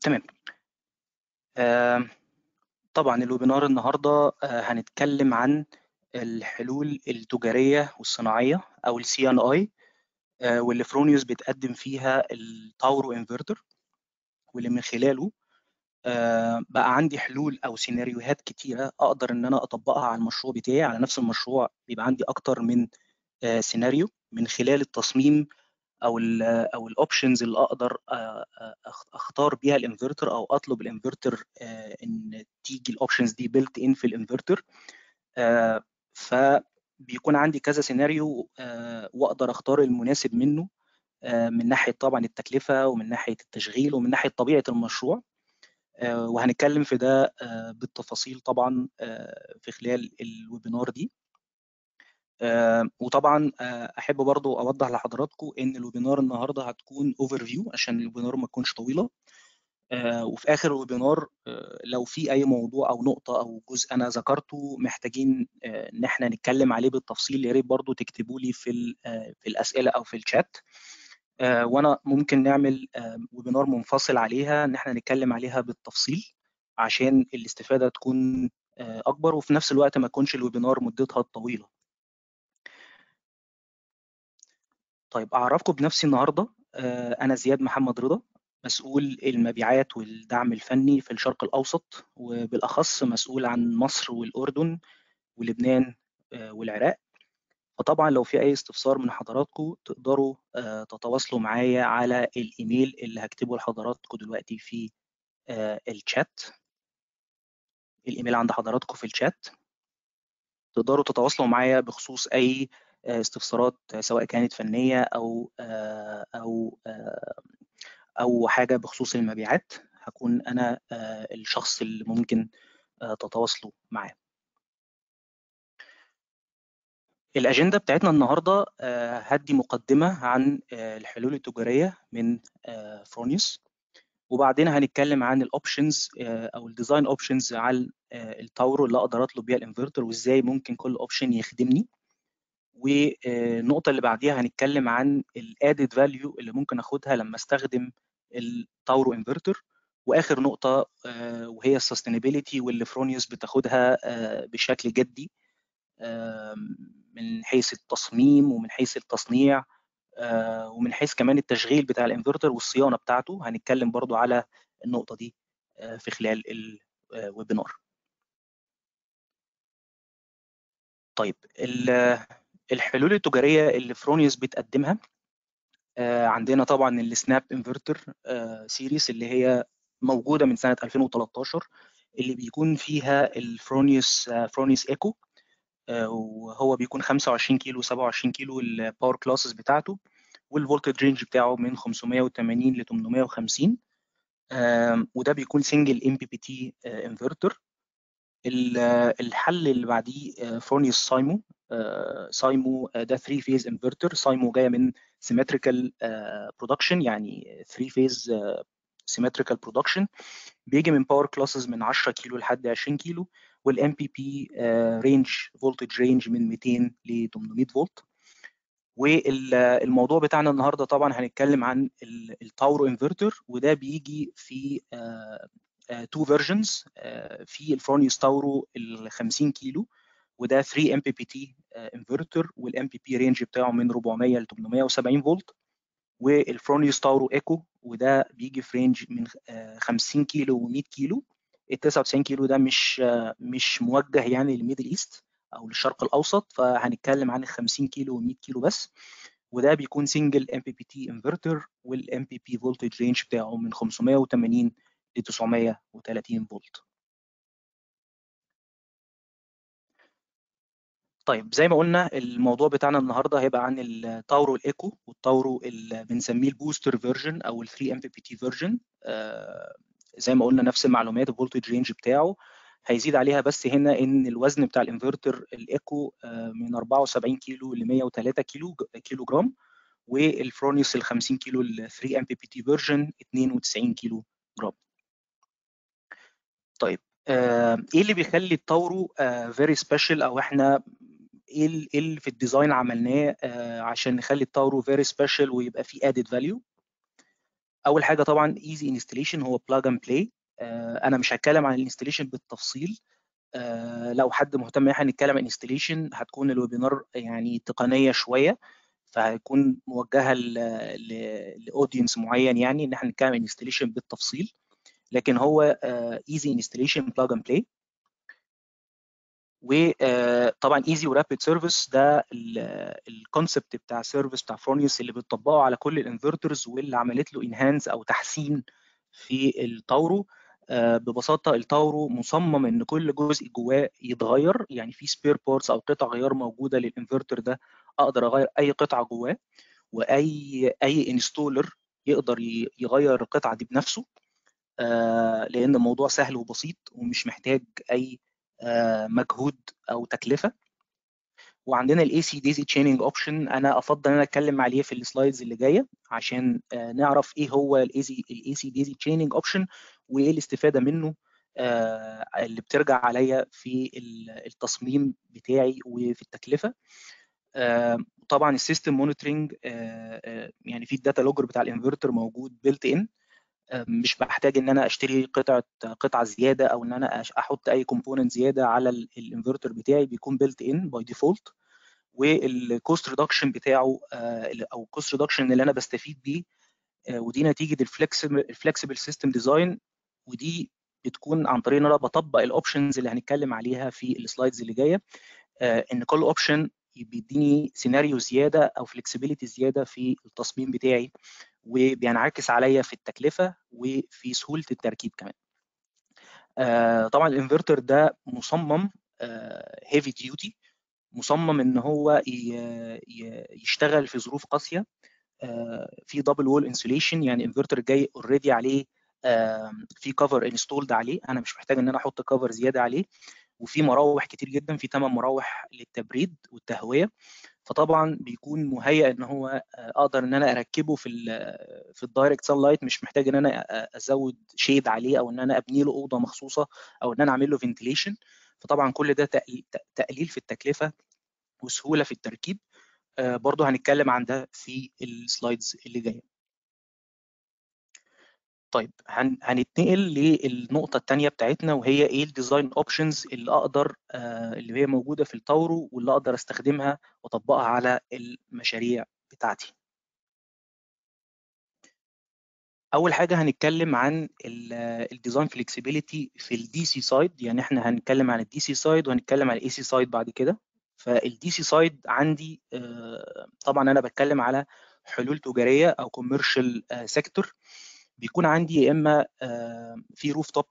تمام. طبعا الويبينار النهارده هنتكلم عن الحلول التجاريه والصناعيه او السي ان اي واللي فرونيوس بتقدم فيها التاورو انفرتر، واللي من خلاله بقى عندي حلول او سيناريوهات كتيره اقدر ان انا اطبقها على المشروع بتاعي. على نفس المشروع بيبقى عندي اكتر من سيناريو من خلال التصميم او الاوبشنز اللي اقدر اختار بيها الانفرتر او اطلب الانفرتر ان تيجي الاوبشنز دي بيلت ان في الانفرتر. فبيكون عندي كذا سيناريو واقدر اختار المناسب منه من ناحيه طبعا التكلفه ومن ناحيه التشغيل ومن ناحيه طبيعه المشروع، وهنتكلم في ده بالتفاصيل طبعا في خلال الويبينار دي. وطبعا احب برضو اوضح لحضراتكم ان الويبينار النهارده هتكون اوفر فيو عشان الويبينار ما تكونش طويله، وفي اخر الويبينار لو في اي موضوع او نقطه او جزء انا ذكرته محتاجين ان احنا نتكلم عليه بالتفصيل، يا ريت برضو تكتبوا لي في الاسئله او في الشات، وانا ممكن نعمل ويبينار منفصل عليها ان احنا نتكلم عليها بالتفصيل عشان الاستفاده تكون اكبر، وفي نفس الوقت ما يكونش الويبينار مدتها طويله. طيب اعرفكم بنفسي النهارده، انا زياد محمد رضا، مسؤول المبيعات والدعم الفني في الشرق الاوسط، وبالاخص مسؤول عن مصر والاردن ولبنان والعراق. فطبعا لو في اي استفسار من حضراتكم تقدروا تتواصلوا معايا على الايميل اللي هكتبه لحضراتكم دلوقتي في الشات، الايميل عند حضراتكم في الشات، تقدروا تتواصلوا معايا بخصوص اي استفسارات سواء كانت فنيه او حاجه بخصوص المبيعات، هكون انا الشخص اللي ممكن تتواصلوا معاه. الاجنده بتاعتنا النهارده هدي مقدمه عن الحلول التجاريه من فرونيوس، وبعدين هنتكلم عن الاوبشنز او الديزاين اوبشنز على التاورو اللي اقدر اطلب بيها الانفرتر وازاي ممكن كل اوبشن يخدمني، والنقطه اللي بعديها هنتكلم عن الادد فاليو اللي ممكن اخدها لما استخدم التاورو انفرتر، واخر نقطه وهي السستينابيليتي واللي فرونيوس بتاخدها بشكل جدي من حيث التصميم ومن حيث التصنيع ومن حيث كمان التشغيل بتاع الانفرتر والصيانه بتاعته. هنتكلم برضو على النقطه دي في خلال الويبينار. طيب الحلول التجاريه اللي فرونيوس بتقدمها، عندنا طبعا السناب انفرتر سيريس اللي هي موجوده من سنه 2013 اللي بيكون فيها الفرونيوس ايكو، وهو بيكون 25 كيلو 27 كيلو الباور كلاسز بتاعته، والفولتج رينج بتاعه من 580 ل 850، وده بيكون سنجل MPPT انفرتر. الحل اللي بعديه فرونيوس سايمو، ده 3 فيز انفرتر. سايمو جايه من سيمتريكال برودكشن، يعني 3 فيز سيمتريكال برودكشن، بيجي من باور كلاسز من 10 كيلو لحد 20 كيلو، والام بي بي رينج فولتج رينج من 200 ل 800 فولت. والموضوع بتاعنا النهارده طبعا هنتكلم عن التاورو انفرتر، وده بيجي في تو فيرجنز، في الفرونيوس تاورو ال 50 كيلو وده 3 ام بي بي تي انفرتر، والام بي بي رينج بتاعه من 400 ل 870 فولت، والفرونيوس تاورو ايكو وده بيجي في رينج من 50 كيلو و 100 كيلو. ال 99 كيلو ده مش موجه يعني للميدل ايست او للشرق الاوسط، فهنتكلم عن ال 50 كيلو و 100 كيلو بس، وده بيكون سنجل ام بي بي تي انفرتر، والام بي بي فولتج رينج بتاعه من 580 ل 930 فولت. طيب زي ما قلنا الموضوع بتاعنا النهارده هيبقى عن التاورو الايكو والتاورو اللي بنسميه البوستر فيرجن او ال 3 ام بي بي تي فيرجن. زي ما قلنا نفس المعلومات، الفولتج رينج بتاعه هيزيد عليها، بس هنا ان الوزن بتاع الانفرتر الايكو من 74 كيلو ل 103 كيلو جرام، والفرونيوس ال 50 كيلو ال 3 ام بي بي تي فيرجن 92 كيلو جرام. طيب ايه اللي بيخلي التاورو فيري سبيشال، او احنا ايه اللي في الديزاين عملناه عشان نخلي التاورو فيري سبيشال ويبقى فيه ادد فاليو؟ اول حاجه طبعا ايزي انستليشن، هو بلاج اند بلاي. انا مش هتكلم عن الانستليشن بالتفصيل، لو حد مهتم احنا هنتكلم عن انستليشن، هتكون الويبينار يعني تقنيه شويه، فهيكون موجهه لاودينس معين، يعني ان احنا نتكلم عن انستليشن بالتفصيل، لكن هو ايزي انستليشن بلاج اند بلاي. وطبعا ايزي ورابيد سيرفيس، ده الكونسبت بتاع السيرفيس بتاع فرونيوس اللي بتطبقه على كل الانفرترز، واللي عملت له انهانس او تحسين في التاورو. ببساطه التاورو مصمم ان كل جزء جواه يتغير، يعني في سبير بارتس او قطع غيار موجوده للانفرتر ده، اقدر اغير اي قطعه جواه، واي انستولر يقدر يغير القطعه دي بنفسه، لان الموضوع سهل وبسيط ومش محتاج اي مجهود او تكلفه. وعندنا الاي سي ديزي تشيننج اوبشن، انا افضل ان انا اتكلم عليه في السلايدز اللي جايه عشان نعرف ايه هو الاي سي ديزي تشيننج اوبشن وايه الاستفاده منه اللي بترجع عليا في التصميم بتاعي وفي التكلفه. طبعا السيستم مونيتورنج، يعني في الداتا لوجر بتاع الانفرتر موجود بيلت ان، مش بحتاج ان انا اشتري قطعه زياده، او ان انا احط اي كومبوننت زياده على الانفرتر بتاعي، بيكون بيلت ان باي ديفولت. والكوست ريدكشن بتاعه او الكوست ريدكشن اللي انا بستفيد بيه، ودي نتيجه الفلكسبل سيستم ديزاين، ودي بتكون عن طريق ان انا بطبق الاوبشنز اللي هنتكلم عليها في السلايدز اللي جايه، ان كل اوبشن بيديني سيناريو زياده او فلكسبيليتي زياده في التصميم بتاعي، وبينعكس عليا في التكلفه وفي سهوله التركيب كمان. طبعا الانفرتر ده مصمم هيفي ديوتي، مصمم ان هو يشتغل في ظروف قاسيه، في دبل وول انسوليشن، يعني انفرتر جاي اوريدي عليه في كفر انستولد عليه، انا مش محتاج ان انا احط كفر زياده عليه، وفي مراوح كتير جدا، في 8 مراوح للتبريد والتهويه، فطبعا بيكون مهيئ ان هو اقدر ان انا اركبه في الدايركت سان لايت، مش محتاج ان انا ازود شيد عليه، او ان انا ابني له اوضه مخصوصه، او ان انا اعمل له فنتليشن. فطبعا كل ده تقليل في التكلفه وسهوله في التركيب، برضه هنتكلم عن ده في السلايدز اللي جايه. طيب هنتنقل للنقطة الثانية بتاعتنا، وهي ايه الديزاين اوبشنز اللي اقدر اللي هي موجودة في التاورو، واللي اقدر استخدمها واطبقها على المشاريع بتاعتي. اول حاجة هنتكلم عن الديزاين فلكسبيليتي في الدي سي سايد، يعني احنا هنتكلم عن الدي سي سايد وهنتكلم عن الاي سي سايد بعد كده. فالدي سي سايد عندي طبعا انا بتكلم على حلول تجارية او كوميرشال سيكتور، بيكون عندي يا اما في روف توب،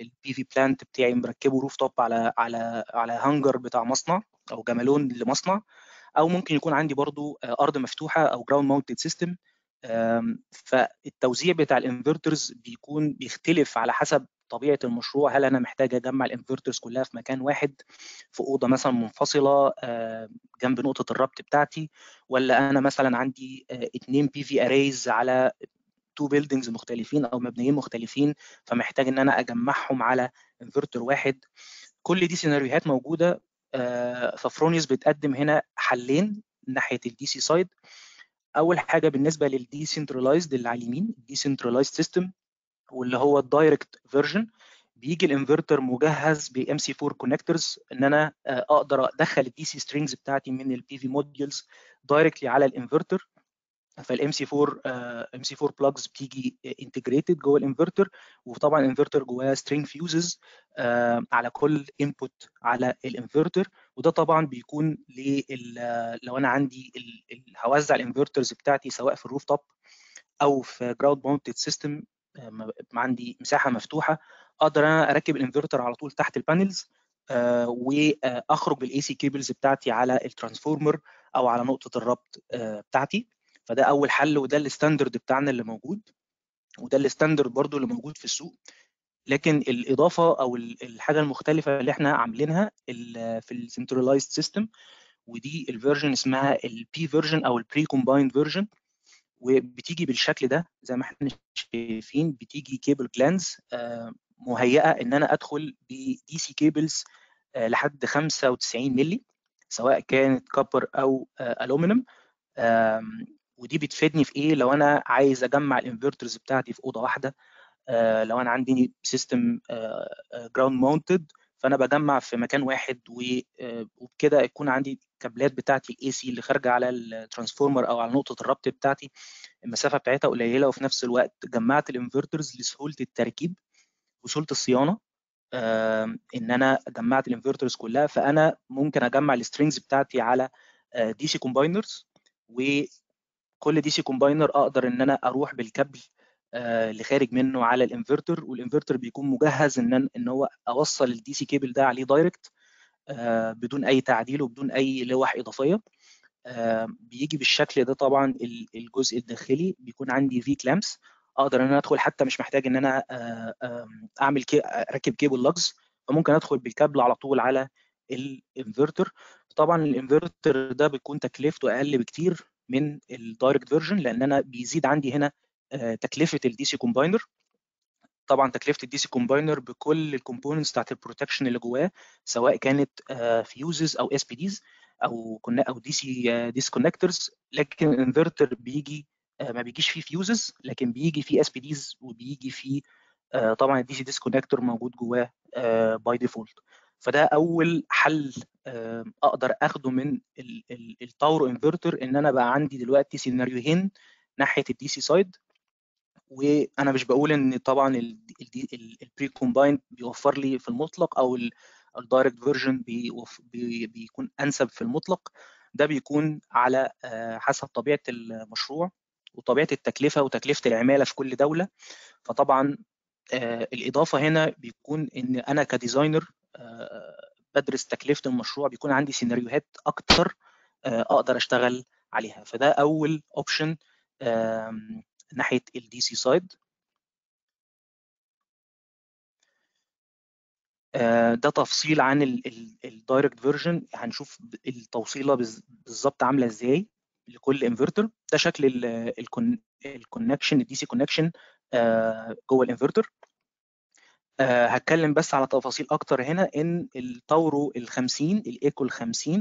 البي في بلانت بتاعي مركبه روف توب على هانجر بتاع مصنع او جمالون لمصنع، او ممكن يكون عندي برضو ارض مفتوحه او جراوند ماونتد سيستم. فالتوزيع بتاع الانفرترز بيختلف على حسب طبيعه المشروع، هل انا محتاج اجمع الانفرترز كلها في مكان واحد في اوضه مثلا منفصله جنب نقطه الربط بتاعتي، ولا انا مثلا عندي 2 بي في اريز على بيلدينجز مختلفين او مبنيين مختلفين، فمحتاج ان انا اجمعهم على انفرتر واحد. كل دي سيناريوهات موجوده، ففرونيوس بتقدم هنا حلين ناحيه الدي سي سايد. اول حاجه بالنسبه للدي سنترلايزد اللي على اليمين، الدي سنترلايزد سيستم، واللي هو الدايركت فيرجن، بيجي الانفرتر مجهز ب MC4 كونكتورز، ان انا اقدر ادخل الدي سي سترينجز بتاعتي من البي في موديولز دايركتلي على الانفرتر. فالMC4 بلاجز بتيجي انتجريتد جوه الانفرتر، وطبعا الانفرتر جواه سترينج فيوزز على كل انبوت على الانفرتر. وده طبعا بيكون لو انا عندي هوزع الانفرترز بتاعتي سواء في الروف توب او في جراوند ماونتد سيستم، عندي مساحه مفتوحه، اقدر انا اركب الانفرتر على طول تحت البانلز، واخرج بالاي سي كيبلز بتاعتي على الترانسفورمر او على نقطه الربط بتاعتي. فده اول حل، وده الستاندرد بتاعنا اللي موجود، وده الستاندرد برضو اللي موجود في السوق. لكن الاضافه او الحاجه المختلفه اللي احنا عاملينها في السنترلايزد سيستم، ودي الفيرجن اسمها البي فيرجن او البري كومبايند فيرجن، وبتيجي بالشكل ده زي ما احنا شايفين، بتيجي كيبل جلانز مهيئه ان انا ادخل بدي سي كيبلز لحد 95 مللي، سواء كانت كوبر او الومنيوم، ودي بتفيدني في ايه؟ لو انا عايز اجمع الانفرترز بتاعتي في اوضه واحده، لو انا عندي سيستم جراوند ماونتد فانا بجمع في مكان واحد، وبكده يكون عندي الكابلات بتاعتي الاي سي اللي خارجه على الترانسفورمر او على نقطه الربط بتاعتي المسافه بتاعتها قليله، وفي نفس الوقت جمعت الانفرترز لسهوله التركيب وسهوله الصيانه، ان انا جمعت الانفرترز كلها. فانا ممكن اجمع السترينجز بتاعتي على دي سي كومباينرز، وكل دي سي كومباينر اقدر ان انا اروح بالكابل اللي خارج منه على الانفرتر، والانفرتر بيكون مجهز ان هو اوصل الدي سي كيبل ده عليه دايركت بدون اي تعديل وبدون اي لوح اضافيه. بيجي بالشكل ده. طبعا الجزء الداخلي بيكون عندي في كلامس اقدر ان انا ادخل، حتى مش محتاج ان انا اعمل اركب كيبل لاجز، فممكن ادخل بالكابل على طول على الانفرتر. طبعا الانفرتر ده بيكون تكلفته اقل بكتير من الدايركت فيرجن، لان انا بيزيد عندي هنا تكلفه الدي سي كومباينر. طبعا تكلفه الدي سي كومباينر بكل الكومبوننتس بتاعت البروتكشن اللي جواه، سواء كانت فيوزز او اس بي ديز او دي سي ديسكونكترز. لكن الانفرتر بيجي ما بيجيش فيه فيوزز، لكن بيجي فيه اس بي ديز، وبيجي فيه طبعا الدي سي ديسكونكتور موجود جواه باي ديفولت. فده اول حل اقدر اخده من التاورو انفرتر، ان انا بقى عندي دلوقتي سيناريوهين ناحيه الدي سي سايد. وانا مش بقول ان طبعا البري كومبايند بيوفر لي في المطلق او الدايركت فيرجن بيكون انسب في المطلق، ده بيكون على حسب طبيعه المشروع وطبيعه التكلفه وتكلفه العماله في كل دوله. فطبعا الاضافه هنا بيكون ان انا كديزاينر بدرس تكلفه المشروع، بيكون عندي سيناريوهات اكتر اقدر اشتغل عليها. فده اول اوبشن ناحيه الدي سي سايد. ده تفصيل عن الدايركت فيرجن، هنشوف التوصيله بالظبط عامله ازاي لكل انفرتر. ده شكل الكونكشن الدي سي كونكشن جوه الانفرتر. هتكلم بس على تفاصيل اكتر هنا، ان التاورو ال50 الايكو ال50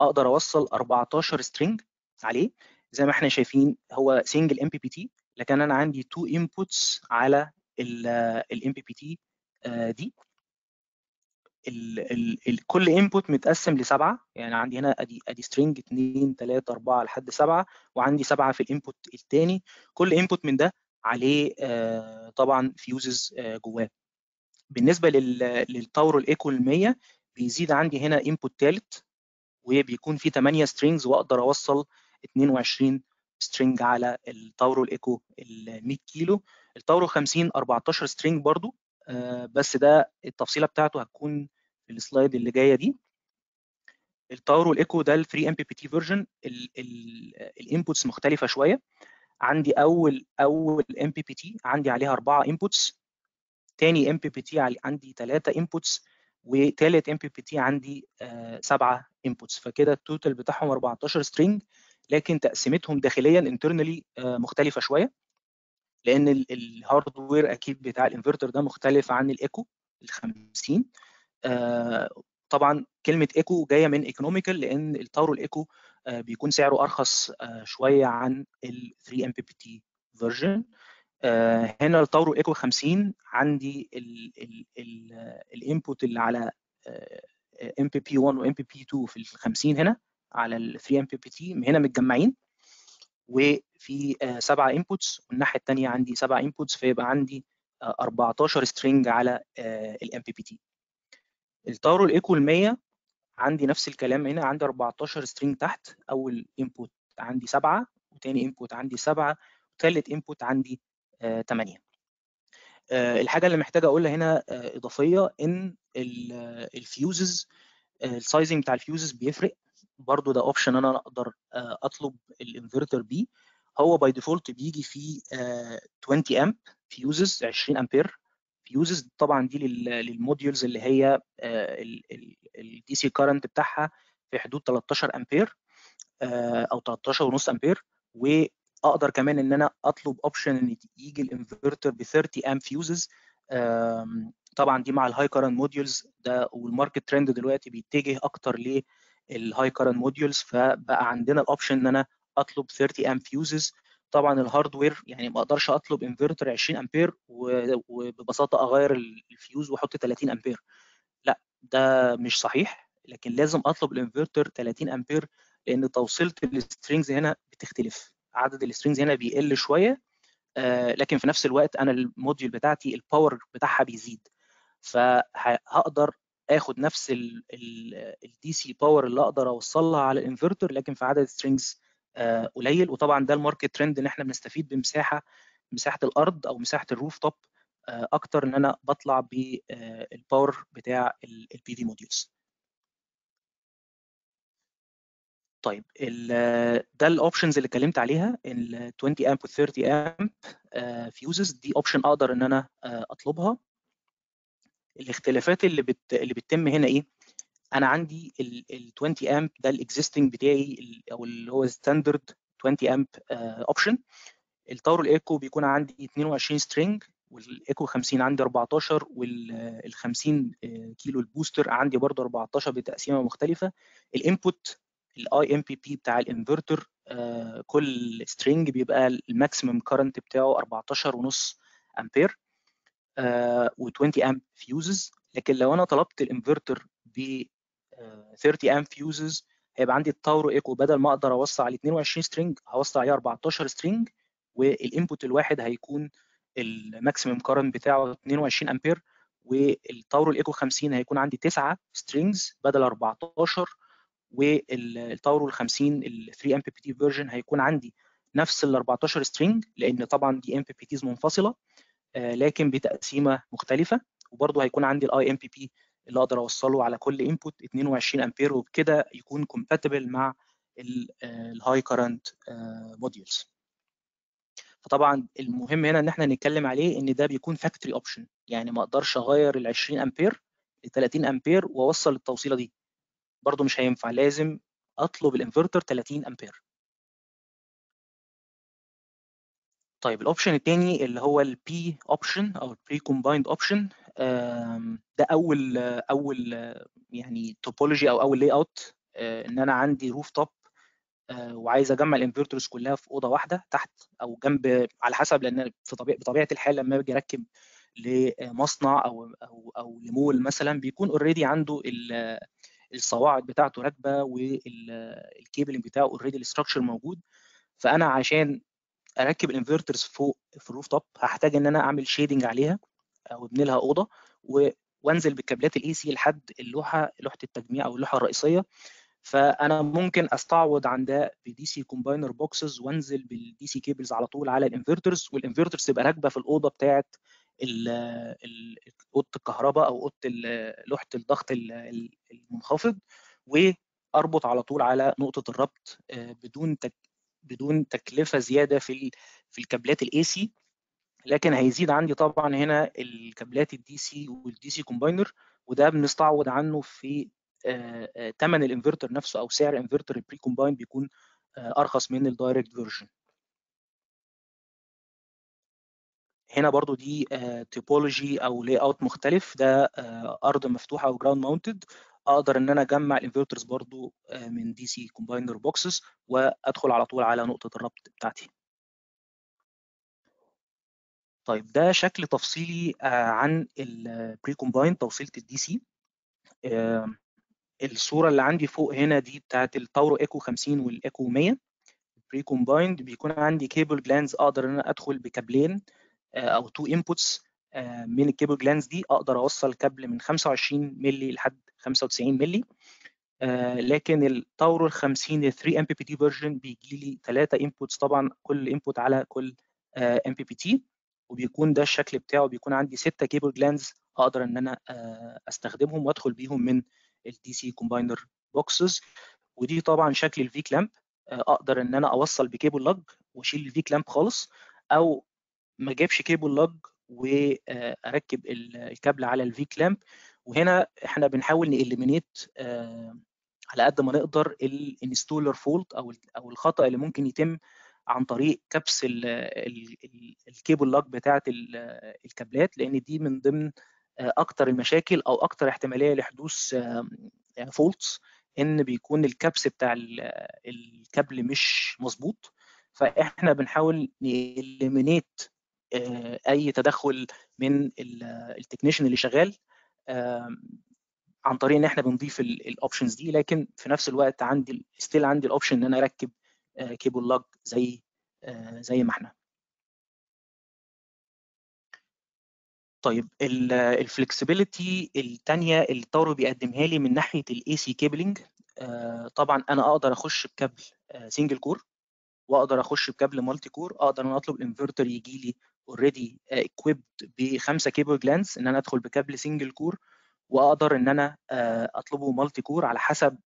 اقدر اوصل 14 سترينج عليه زي ما احنا شايفين. هو سنجل ام بي بي تي، لكن انا عندي تو انبوتس على الام بي بي تي دي. كل انبوت متقسم لسبعه، يعني عندي هنا ادي سترينج 2 3 4 لحد 7، وعندي 7 في الانبوت الثاني. كل انبوت من ده عليه طبعا فيوزز جواه. بالنسبه للتاورو الايكو 100 بيزيد عندي هنا انبوت ثالث، وبيكون فيه 8 سترينجز، واقدر اوصل 22 سترينج على التاورو الايكو 100 كيلو. التاورو 50 14 سترينج برضو، بس ده التفصيله بتاعته هتكون في السلايد اللي جايه دي. التاورو الايكو ده الفري ام بي بي تي فيرجن، الانبوتس مختلفه شويه. عندي اول ام بي بي تي عندي عليها 4 انبوتس، تاني ام بي بي تي عندي 3 انبوتس، وتالت ام بي بي تي عندي 7 انبوتس. فكده التوتال بتاعهم 14 سترينج، لكن تقسيمتهم داخليا انترنالي مختلفه شويه، لان الهاردوير اكيد بتاع الانفرتر ده مختلف عن الايكو ال50. طبعا كلمه ايكو جايه من ايكونوميكال، لان التاورو الايكو بيكون سعره ارخص شويه عن ال 3 ام بي بي تي فيرجن. هنا التاورو ايكو 50 عندي الانبوت اللي على ام بي بي 1 وام بي بي 2 في ال 50 هنا على ال 3 ام بي بي تي هنا متجمعين، وفي 7 انبوتس، والناحيه الثانيه عندي 7 انبوتس، فيبقى عندي 14 سترينج على الام بي بي تي. التاورو الايكو 100 عندي نفس الكلام، هنا عندي 14 سترينج تحت. اول انبوت عندي 7، وثاني انبوت عندي 7، وثالث انبوت عندي 8. الحاجه اللي محتاج اقولها هنا اضافيه، ان الفيوزز السايزنج بتاع الفيوزز بيفرق برضو. ده اوبشن انا اقدر اطلب الانفرتر بيه. هو باي ديفولت بيجي فيه 20 امب فيوزز، 20 امبير فيوزز. طبعا دي للموديولز اللي هي الدي سي كارنت بتاعها في حدود 13 امبير او 13.5 امبير. واقدر كمان ان انا اطلب اوبشن ان يجي الانفرتر ب 30 امب فيوزز. طبعا دي مع الهاي كارنت موديولز ده، والماركت ترند دلوقتي بيتجه اكتر ليه الهاي كارنت موديولز، فبقى عندنا الاوبشن ان انا اطلب 30 امب فيوزز. طبعا الهاردوير يعني ما اقدرش اطلب انفرتر 20 امبير وببساطه اغير الفيوز واحط 30 امبير، لا ده مش صحيح، لكن لازم اطلب الانفرتر 30 امبير لان توصيله السترينجز هنا بتختلف، عدد السترينجز هنا بيقل شويه، لكن في نفس الوقت انا الموديول بتاعتي الباور بتاعها بيزيد، فهقدر اخد نفس الدي سي باور اللي اقدر اوصلها على الانفرتر لكن في عدد سترينجز قليل. وطبعا ده الماركت ترند ان احنا بنستفيد بمساحه الارض او مساحه الروف توب اكتر، ان انا بطلع بالباور بتاع البي في موديولز. طيب ده الاوبشنز اللي اتكلمت عليها، ال 20 امب و 30 امب فيوزز دي اوبشن اقدر ان انا اطلبها. الاختلافات اللي بتتم هنا ايه؟ انا عندي ال 20 امب ده الاكزيستنج بتاعي او اللي هو ستاندرد 20 امب اوبشن. التاورو الايكو بيكون عندي 22 سترينج، والايكو 50 عندي 14، وال 50 كيلو البوستر عندي برضه 14 بتقسيمه مختلفه. الانبوت الاي ام بي بي بتاع الانفرتر كل سترينج بيبقى الماكسيمم كارنت بتاعه 14.5 امبير و20 امب فيوزز. لكن لو انا طلبت الانفرتر ب 30 امب فيوزز هيبقى عندي التاورو ايكو بدل ما اقدر اوصل عليه 22 سترينج هوصل عليه 14 سترينج، والانبوت الواحد هيكون الماكسيمم كارنت بتاعه 22 امبير، والتاورو الايكو 50 هيكون عندي 9 سترينجز بدل 14، والتاورو ال50 ال 3 ام بي بي تي فيرجن هيكون عندي نفس ال 14 سترينج لان طبعا دي ام بي بي تيز منفصله لكن بتقسيمه مختلفه، وبرده هيكون عندي الاي ام بي بي اللي اقدر اوصله على كل انبوت 22 امبير، وبكده يكون كومباتبل مع الهاي كارنت موديولز. فطبعا المهم هنا ان احنا نتكلم عليه ان ده بيكون فاكتوري اوبشن، يعني ما اقدرش اغير ال 20 امبير ل 30 امبير واوصل التوصيله دي، برضه مش هينفع، لازم اطلب الانفرتر 30 امبير. طيب الاوبشن الثاني اللي هو البي اوبشن او البري كومبايند اوبشن، ده اول يعني توبولوجي او اول لاي اوت، ان انا عندي روف توب وعايز اجمع الانفرترز كلها في اوضه واحده تحت او جنب على حسب، لان بطبيعه الحال لما باجي اركب لمصنع او لمول مثلا بيكون اوريدي عنده الصواعد بتاعته راكبه والكيبلنج بتاعه اوريدي الاستراكشر موجود، فانا عشان اركب الانفرترز فوق في الروف توب هحتاج ان انا اعمل شيدنج عليها او ابني لها اوضه وانزل بالكابلات الاي سي لحد لوحه التجميع او اللوحه الرئيسيه، فانا ممكن استعوض عن ده بدي سي كومباينر بوكسز وانزل بالدي سي كيبلز على طول على الانفرترز، والانفرترز تبقى راكبه في الاوضه بتاعه اوضه الكهرباء او اوضه لوحه الضغط المنخفض، واربط على طول على نقطه الربط بدون تكلفه زياده في الكابلات الاي سي. لكن هيزيد عندي طبعا هنا الكابلات الدي سي والدي سي كومباينر، وده بنستعوض عنه في ثمن الانفرتر نفسه او سعر انفرتر البري كومباين بيكون ارخص من الدايركت فيرجن. هنا برضو دي تيبولوجي او لاي اوت مختلف، ده ارض مفتوحه او جراوند ماونتد، اقدر ان انا اجمع الانفرترز برضو من دي سي كومباينر بوكسز وادخل على طول على نقطه الربط بتاعتي. طيب ده شكل تفصيلي عن البري كومباين توصيله الدي سي. الصوره اللي عندي فوق هنا دي بتاعت التاورو ايكو 50 والايكو 100. البري كومبايند بيكون عندي كيبل جلانز اقدر ان انا ادخل بكابلين او 2 انبوتس من الكيبل جلانز دي، اقدر اوصل كابل من 25 مللي لحد 95 مللي. لكن التاورو ال 50 3 ام بي بي تي فيرجن بيجي لي 3 انبوتس، طبعا كل انبوت على كل ام بي بي تي، وبيكون ده الشكل بتاعه، بيكون عندي 6 كيبل جلانز اقدر ان انا استخدمهم وادخل بيهم من الدي سي كومباينر بوكسز. ودي طبعا شكل الفي كلامب، اقدر ان انا اوصل بكيبل لاج واشيل الفي كلامب خالص، او ما اجيبش كيبل لاج واركب الكابل على الفي كلامب. وهنا احنا بنحاول نإليمينيت على قد ما نقدر الانستولر فولت او الخطأ اللي ممكن يتم عن طريق كبس الكيبل لاج بتاعه الكابلات، لان دي من ضمن اكتر المشاكل او اكتر احتماليه لحدوث فولتس ان بيكون الكبس بتاع الكابل مش مظبوط، فاحنا بنحاول نإليمينيت اي تدخل من التكنيشن اللي شغال عن طريق ان احنا بنضيف الاوبشنز دي. لكن في نفس الوقت عندي ستيل عندي الاوبشن ان انا اركب كيبل لاج زي ما احنا. طيب الفلكسبيليتي الثانيه اللي تاورو بيقدمها لي من ناحيه الاي سي كيبلنج، طبعا انا اقدر اخش بكابل سنجل كور واقدر اخش بكابل مالتي كور، اقدر انا اطلب الانفرتر يجي لي اوريدي اكويبد ب5 كيبل جلانس ان انا ادخل بكابل سنجل كور، واقدر ان انا اطلبه مالتي كور على حسب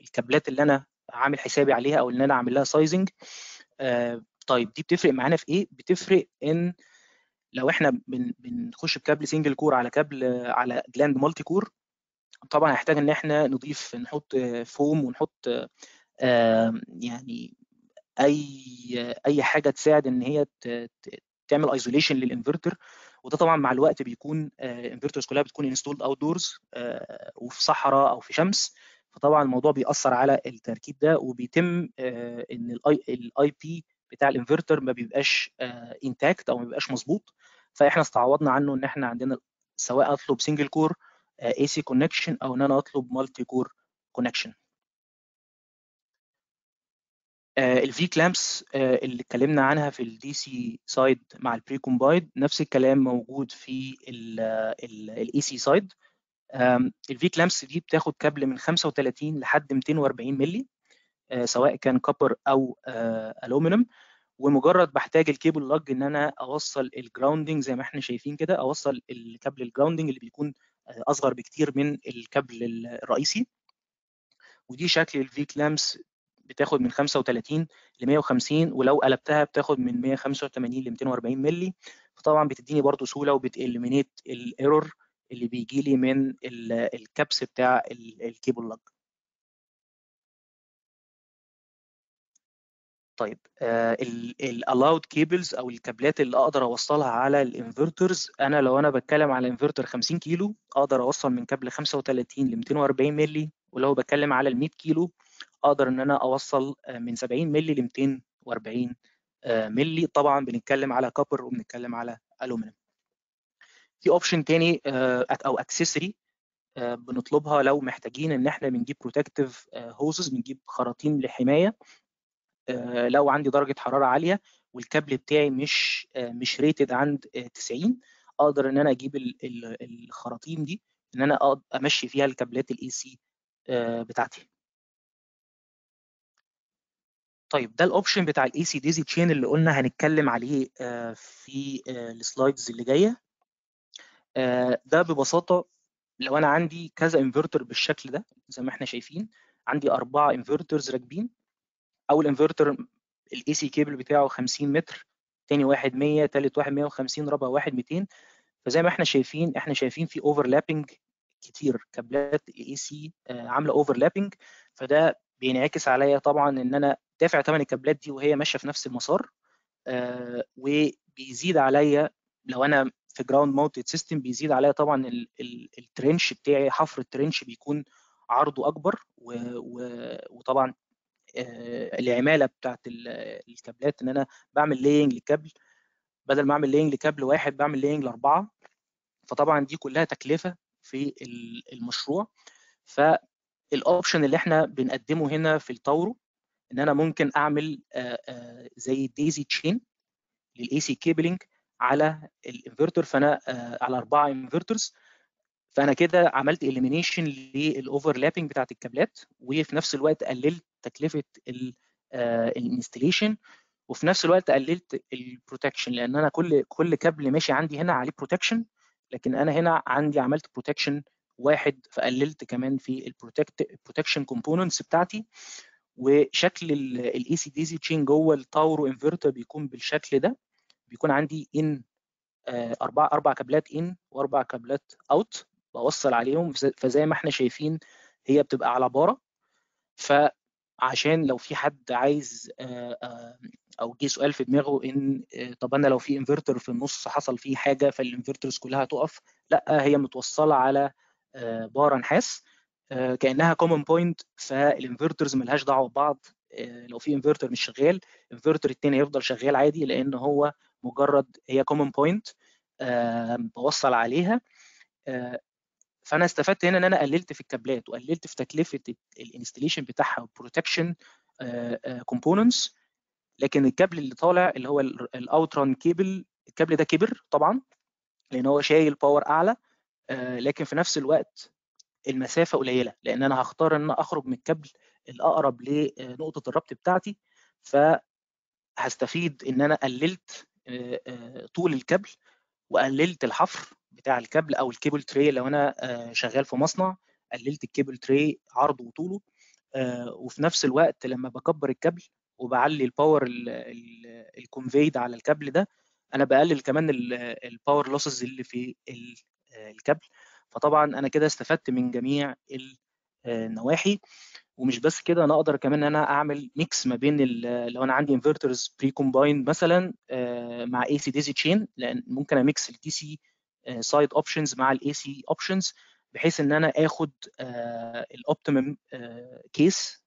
الكابلات اللي انا عامل حسابي عليها او اللي انا عامل لها سايزنج. طيب دي بتفرق معانا في ايه؟ بتفرق ان لو احنا بنخش بكابل سنجل كور على كابل على جلاند مالتي كور، طبعا هيحتاج ان احنا نضيف نحط فوم ونحط يعني اي حاجه تساعد ان هي تعمل ايزوليشن للانفرتر، وده طبعا مع الوقت بيكون الانفرترز كلها بتكون انستولد اوت دورز وفي صحراء او في شمس، فطبعا الموضوع بيأثر على التركيب ده، وبيتم ان الاي بي بتاع الانفرتر ما بيبقاش انتاكت او ما بيبقاش مظبوط، فاحنا استعوضنا عنه ان احنا عندنا سواء اطلب سنجل كور اي سي كونكشن او ان انا اطلب مالتي كور كونكشن. الفي كلامبس اللي اتكلمنا عنها في الدي سي سايد مع البري كومبايد، نفس الكلام موجود في الاي سي سايد. الفي كلامبس دي بتاخد كابل من 35 لحد 240 مللي سواء كان كوبر او الومنيوم، ومجرد بحتاج الكيبل لاج ان انا اوصل الجراوندنج زي ما احنا شايفين كده، اوصل الكابل الجراوندنج اللي بيكون اصغر بكتير من الكابل الرئيسي. ودي شكل الفي كلامبس، بتاخد من 35 ل 150 ولو قلبتها بتاخد من 185 ل 240 مللي، فطبعا بتديني برضو سهوله وبتإليمينيت الايرور اللي بيجي لي من الكبس بتاع الكيبل لاج. طيب الالاود كيبلز او الكابلات اللي اقدر اوصلها على الانفرترز، انا لو انا بتكلم على انفرتر 50 كيلو اقدر اوصل من كابل 35 ل 240 مللي، ولو بتكلم على ال 100 كيلو اقدر ان انا اوصل من 70 مللي ل 240 مللي، طبعا بنتكلم على كوبر وبنتكلم على الومنيوم. في اوبشن تاني او اكسسوري بنطلبها لو محتاجين ان احنا بنجيب بروتكتيف هوزز، بنجيب خراطيم للحمايه لو عندي درجه حراره عاليه والكابل بتاعي مش ريتد عند 90، اقدر ان انا اجيب الخراطيم دي ان انا امشي فيها الكابلات الاي سي بتاعتي. طيب ده الاوبشن بتاع الاي سي ديزي تشين اللي قلنا هنتكلم عليه في السلايدز اللي جايه. ده ببساطه لو انا عندي كذا انفرتر بالشكل ده زي ما احنا شايفين، عندي 4 انفرترز راكبين، اول انفرتر الاي سي كيبل بتاعه 50 متر، ثاني واحد 100، ثالث واحد 150، رابع واحد 200، فزي ما احنا شايفين في اوفرلابنج كتير، كابلات الاي سي عامله اوفرلابنج، فده بينعكس عليا طبعا ان انا دافع ثمن الكابلات دي وهي ماشيه في نفس المسار، وبيزيد عليا لو انا في جراوند ماونتد سيستم بيزيد عليا طبعا الترنش بتاعي، حفر الترنش بيكون عرضه اكبر، وطبعا العماله بتاعت الكابلات ان انا بعمل لاينج للكابل، بدل ما اعمل لاينج لكابل واحد بعمل لاينج ل4، فطبعا دي كلها تكلفه في المشروع. فالاوبشن اللي احنا بنقدمه هنا في التاورو ان انا ممكن اعمل زي ديزي تشين للاي سي كيبلنج على الانفرتر، فانا على 4 انفرترز، فانا كده عملت اليمينيشن للاوفرلابنج بتاعت الكابلات، وفي نفس الوقت قللت تكلفه الانستليشن، وفي نفس الوقت قللت البروتكشن، لان انا كل كابل ماشي عندي هنا عليه بروتكشن، لكن انا هنا عندي عملت بروتكشن واحد، فقللت كمان في البروتكشن كومبوننتس بتاعتي. وشكل الاي سي دي سي تشين جوه التاورو انفرتر بيكون بالشكل ده، بيكون عندي ان 4 كابلات ان و4 كابلات اوت بوصل عليهم، فزي ما احنا شايفين هي بتبقى على بارة، فعشان لو في حد عايز او جه سؤال في دماغه ان طب انا لو في انفرتر في النص حصل فيه حاجه فالانفرترز كلها هتقف، لا هي متوصله على بارة نحاس كانها كومن بوينت، فالانفرترز ملهاش دعوه ببعض. لو في انفرتر مش شغال، انفرتر الثاني هيفضل شغال عادي، لان هو مجرد هي كومن بوينت بوصل عليها. فانا استفدت هنا ان انا قللت في الكابلات وقللت في تكلفه الانستليشن بتاعها والبروتكشن كومبوننتس. لكن الكابل اللي طالع اللي هو الاوتران كيبل، الكابل ده كبر طبعا لان هو شايل باور اعلى، لكن في نفس الوقت المسافه قليله، لان انا هختار ان اخرج من الكابل الاقرب لنقطه الربط بتاعتي، فهستفيد ان انا قللت طول الكابل وقللت الحفر بتاع الكابل او الكيبل تري. لو انا شغال في مصنع قللت الكيبل تري عرضه وطوله، وفي نفس الوقت لما بكبر الكابل وبعلي الباور الكونفيد على الكابل ده، انا بقلل كمان الباور لوسز اللي في الكابل. فطبعا انا كده استفدت من جميع النواحي. ومش بس كده، انا اقدر كمان انا اعمل ميكس ما بين لو انا عندي انفرترز بري كومبايند مثلا مع اي سي ديزي تشين، لان ممكن اميكس الدي سي سايد اوبشنز مع الاي سي اوبشنز، بحيث ان انا اخد الاوبتيمم كيس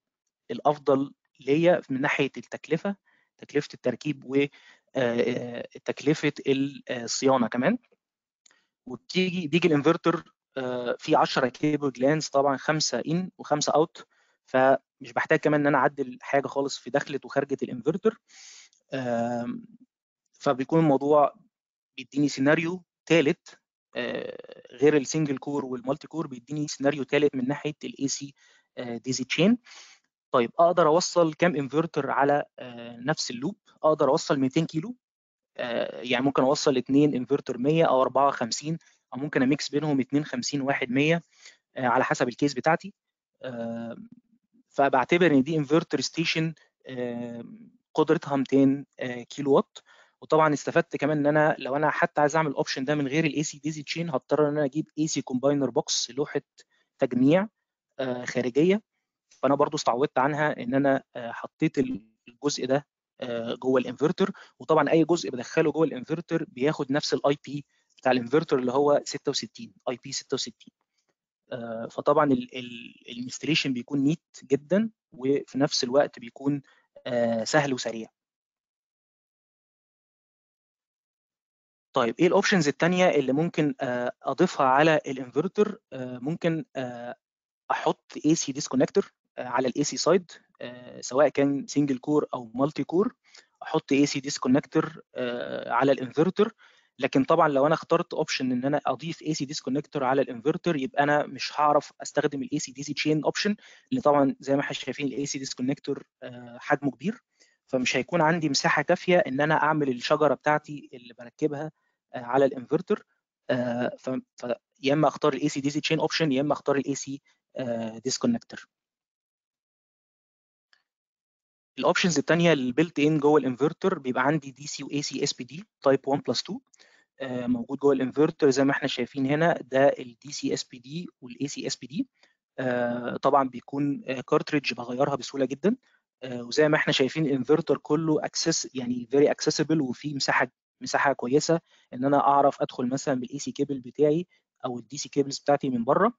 الافضل ليا من ناحيه التكلفه، تكلفه التركيب وتكلفه الصيانه كمان. بيجي الانفرتر فيه 10 كيبل جلانز، طبعا 5 ان و5 اوت، فمش بحتاج كمان ان انا اعدل حاجه خالص في دخله وخارجه الانفرتر. فبيكون الموضوع بيديني سيناريو ثالث غير السنجل كور والمالتي كور، بيديني سيناريو ثالث من ناحيه الاي سي ديزي تشين. طيب اقدر اوصل كام انفرتر على نفس اللوب؟ اقدر اوصل 200 كيلو، يعني ممكن اوصل 2 انفرتر 100 او 54، او ممكن اميكس بينهم 2 50 1 100 على حسب الكيس بتاعتي. فبعتبر ان دي انفرتر ستيشن قدرتها 200 كيلو وات. وطبعا استفدت كمان ان انا لو انا حتى عايز اعمل الاوبشن ده من غير الاي سي ديزي تشين، هضطر ان انا اجيب اي سي كومباينر بوكس، لوحه تجميع خارجيه، فانا برضو استعوضت عنها ان انا حطيت الجزء ده جوه الانفرتر. وطبعا اي جزء بدخله جوه الانفرتر بياخد نفس الاي بي بتاع الانفرتر اللي هو 66، اي بي 66. فطبعا الانستليشن بيكون نيت جدا، وفي نفس الوقت بيكون سهل وسريع. طيب ايه الاوبشنز الثانيه اللي ممكن اضيفها على الانفرتر؟ ممكن احط اي سي ديسكونكتور على الاي سي سايد، سواء كان سنجل كور او مالتي كور، احط اي سي ديسكونكتور على الانفرتر. لكن طبعا لو انا اخترت اوبشن ان انا اضيف اي سي ديسكونكتور على الانفرتر، يبقى انا مش هعرف استخدم الاي سي دي سي تشين اوبشن، اللي طبعا زي ما احنا شايفين الاي سي ديسكونكتور حجمه كبير، فمش هيكون عندي مساحه كافيه ان انا اعمل الشجره بتاعتي اللي بركبها على الانفرتر. فيا اما اختار الاي سي دي سي تشين اوبشن، يا اما اختار الاي سي ديسكونكتور. الاوبشنز الثانيه البيلت ان جوه الانفرتر، بيبقى عندي دي سي واي سي اس بي دي تايب 1+2 موجود جوه الانفرتر زي ما احنا شايفين هنا، ده الدي سي اس بي دي والاي سي اس بي دي. طبعا بيكون كارتريدج بغيرها بسهوله جدا، وزي ما احنا شايفين الانفرتر كله اكسس، يعني فيري اكسسبل، وفي مساحه كويسه ان انا اعرف ادخل مثلا بالاي سي كيبل بتاعي او الدي سي كيبلز بتاعتي من بره.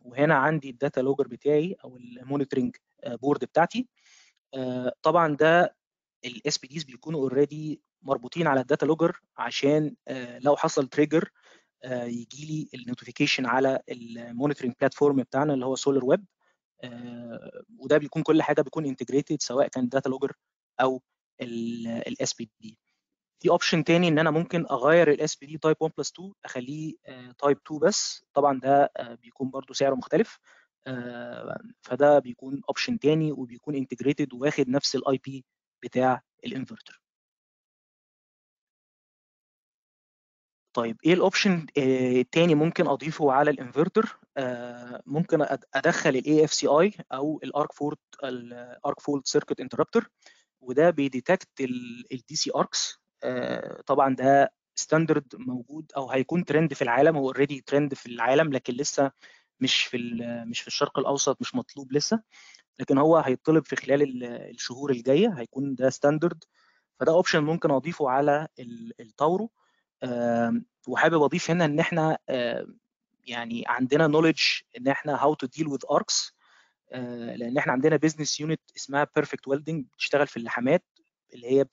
وهنا عندي الداتا لوجر بتاعي او المونيتورنج بورد بتاعتي. طبعا ده الاس بي ديز بيكونوا اوريدي مربوطين على الداتا لوجر، عشان لو حصل تريجر يجي لي النوتيفيكيشن على المونيتورنج بلاتفورم بتاعنا اللي هو سولار ويب. وده بيكون كل حاجه بيكون انتجريتد، سواء كان داتا لوجر او الاس بي دي. في اوبشن تاني ان انا ممكن اغير الاس بي دي تايب 1+2 اخليه تايب 2 بس، طبعا ده بيكون برضو سعره مختلف. فده بيكون اوبشن تاني، وبيكون انتجريتد واخد نفس الاي بي بتاع الانفرتر. طيب ايه الاوبشن التاني ممكن اضيفه على الانفرتر؟ ممكن ادخل الاي اف سي اي او الارك فولت سيركت انتربتر، وده بيديتكت الدي سي اركس. طبعا ده ستاندرد موجود او هيكون ترند في العالم، هو اوريدي ترند في العالم، لكن لسه مش في الشرق الاوسط، مش مطلوب لسه، لكن هو هيطلب في خلال الشهور الجايه، هيكون ده ستاندرد. فده اوبشن ممكن اضيفه على التاورو. وحابب اضيف هنا ان احنا يعني عندنا نوليدج ان احنا هاو تو ديل وذ اركس، لان احنا عندنا بزنس يونت اسمها بيرفكت ويلدنج بتشتغل في اللحامات، اللي هي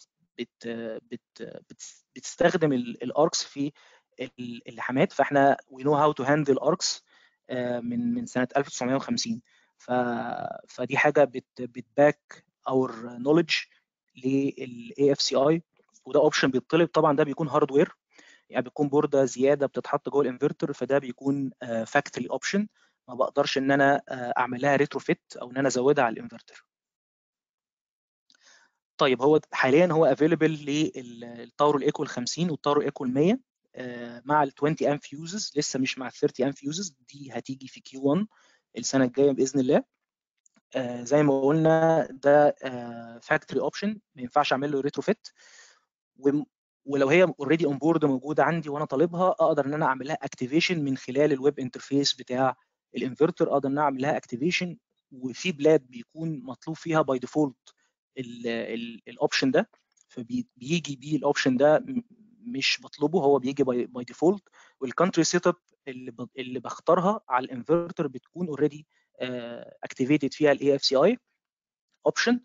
بتستخدم الاركس في اللحامات. فاحنا وي نو هاو تو هاندل اركس من سنه 1950. فدي حاجه بتباك اور نوليدج للاي اف سي اي، وده اوبشن بيتطلب. طبعا ده بيكون هاردوير، يعني بيكون بورده زياده بتتحط جوه الانفرتر، فده بيكون فاكتوري اوبشن، ما بقدرش ان انا اعمل لها ريتروفيت او ان انا ازودها على الانفرتر. طيب هو حاليا هو افيلبل للتاورو الايكو 50 والتاورو ايكو 100 مع ال 20 امب فيوزز، لسه مش مع ال 30 امب فيوزز، دي هتيجي في كيو 1 السنه الجايه باذن الله. زي ما قلنا ده فاكتوري اوبشن، ما ينفعش اعمل له ريتروفيت، ولو هي اوريدي اون بورد موجوده عندي وانا طالبها، اقدر ان انا اعمل لها اكتيفيشن من خلال الويب انترفيس بتاع الانفرتر، اقدر ان انا اعمل لها اكتيفيشن. وفي بلاد بيكون مطلوب فيها باي ديفولت الاوبشن ده، فبيجي بيه الاوبشن ده، مش بطلبه، هو بيجي باي ديفولت. والكانتري سيت اب اللي بختارها على الانفرتر بتكون اوريدي اكتيفيتد فيها الاي اف سي اي اوبشن.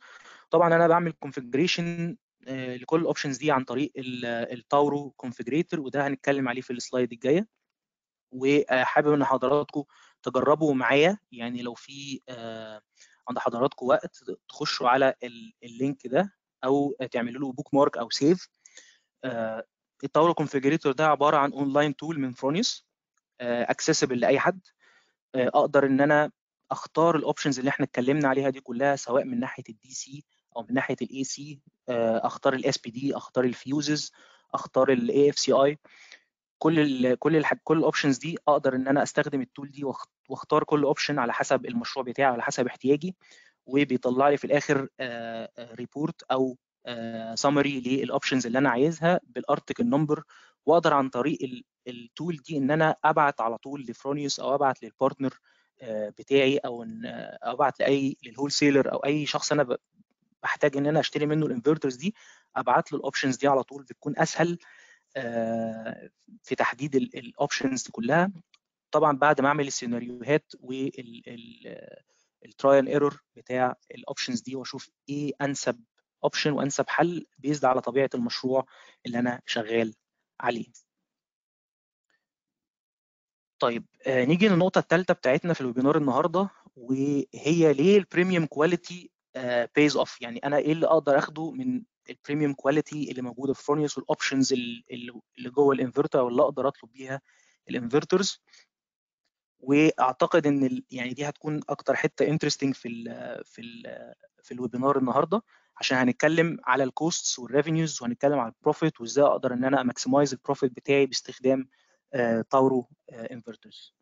طبعا انا بعمل كونفيجريشن لكل الاوبشنز دي عن طريق التاورو كونفيجريتور، وده هنتكلم عليه في السلايد الجايه، وحابب ان حضراتكم تجربوا معايا. يعني لو في عند حضراتكم وقت، تخشوا على اللينك ده او تعملوا له بوك مارك او سيف. التاورو كونفيجريتور ده عباره عن اونلاين تول من فرونيوس، اكسسبل لاي حد. اقدر ان انا اختار الاوبشنز اللي احنا اتكلمنا عليها دي كلها، سواء من ناحيه الدي سي او من ناحيه الاي سي، اختار الاس بي دي، اختار الفيوزز، اختار الاي اف سي اي. كل الاوبشنز دي اقدر ان انا استخدم التول دي، واختار كل اوبشن على حسب المشروع بتاعي، على حسب احتياجي، وبيطلع لي في الاخر ريبورت او سامري للاوبشنز اللي انا عايزها بالارتكل نمبر. واقدر عن طريق التول دي ان انا ابعت على طول لفرونيوس، او ابعت للبارتنر بتاعي، او ابعت لاي للهول سيلر، او اي شخص انا بحتاج ان انا اشتري منه الانفرترز دي، ابعت له الاوبشنز دي على طول. بتكون اسهل في تحديد الاوبشنز دي كلها. طبعا بعد ما اعمل السيناريوهات والتراي اند ايرور بتاع الاوبشنز دي، واشوف ايه انسب اوبشن وانسب حل بيزد على طبيعه المشروع اللي انا شغال عليه. طيب نيجي للنقطه الثالثه بتاعتنا في الويبينار النهارده، وهي ليه البريميوم كواليتي بيز اوف. يعني انا ايه اللي اقدر اخده من البريميوم كواليتي اللي موجوده في فرونيوس، والاوبشنز اللي جوه الانفرتر، او اللي اقدر اطلب بيها الانفرترز. واعتقد ان يعني دي هتكون اكتر حته انترستنج في الويبينار النهارده، عشان هنتكلم على الكوستس والريفينيوز، وهنتكلم على البروفيت، وازاي اقدر ان انا ماكسمايز البروفيت بتاعي باستخدام تاورو انفرترز.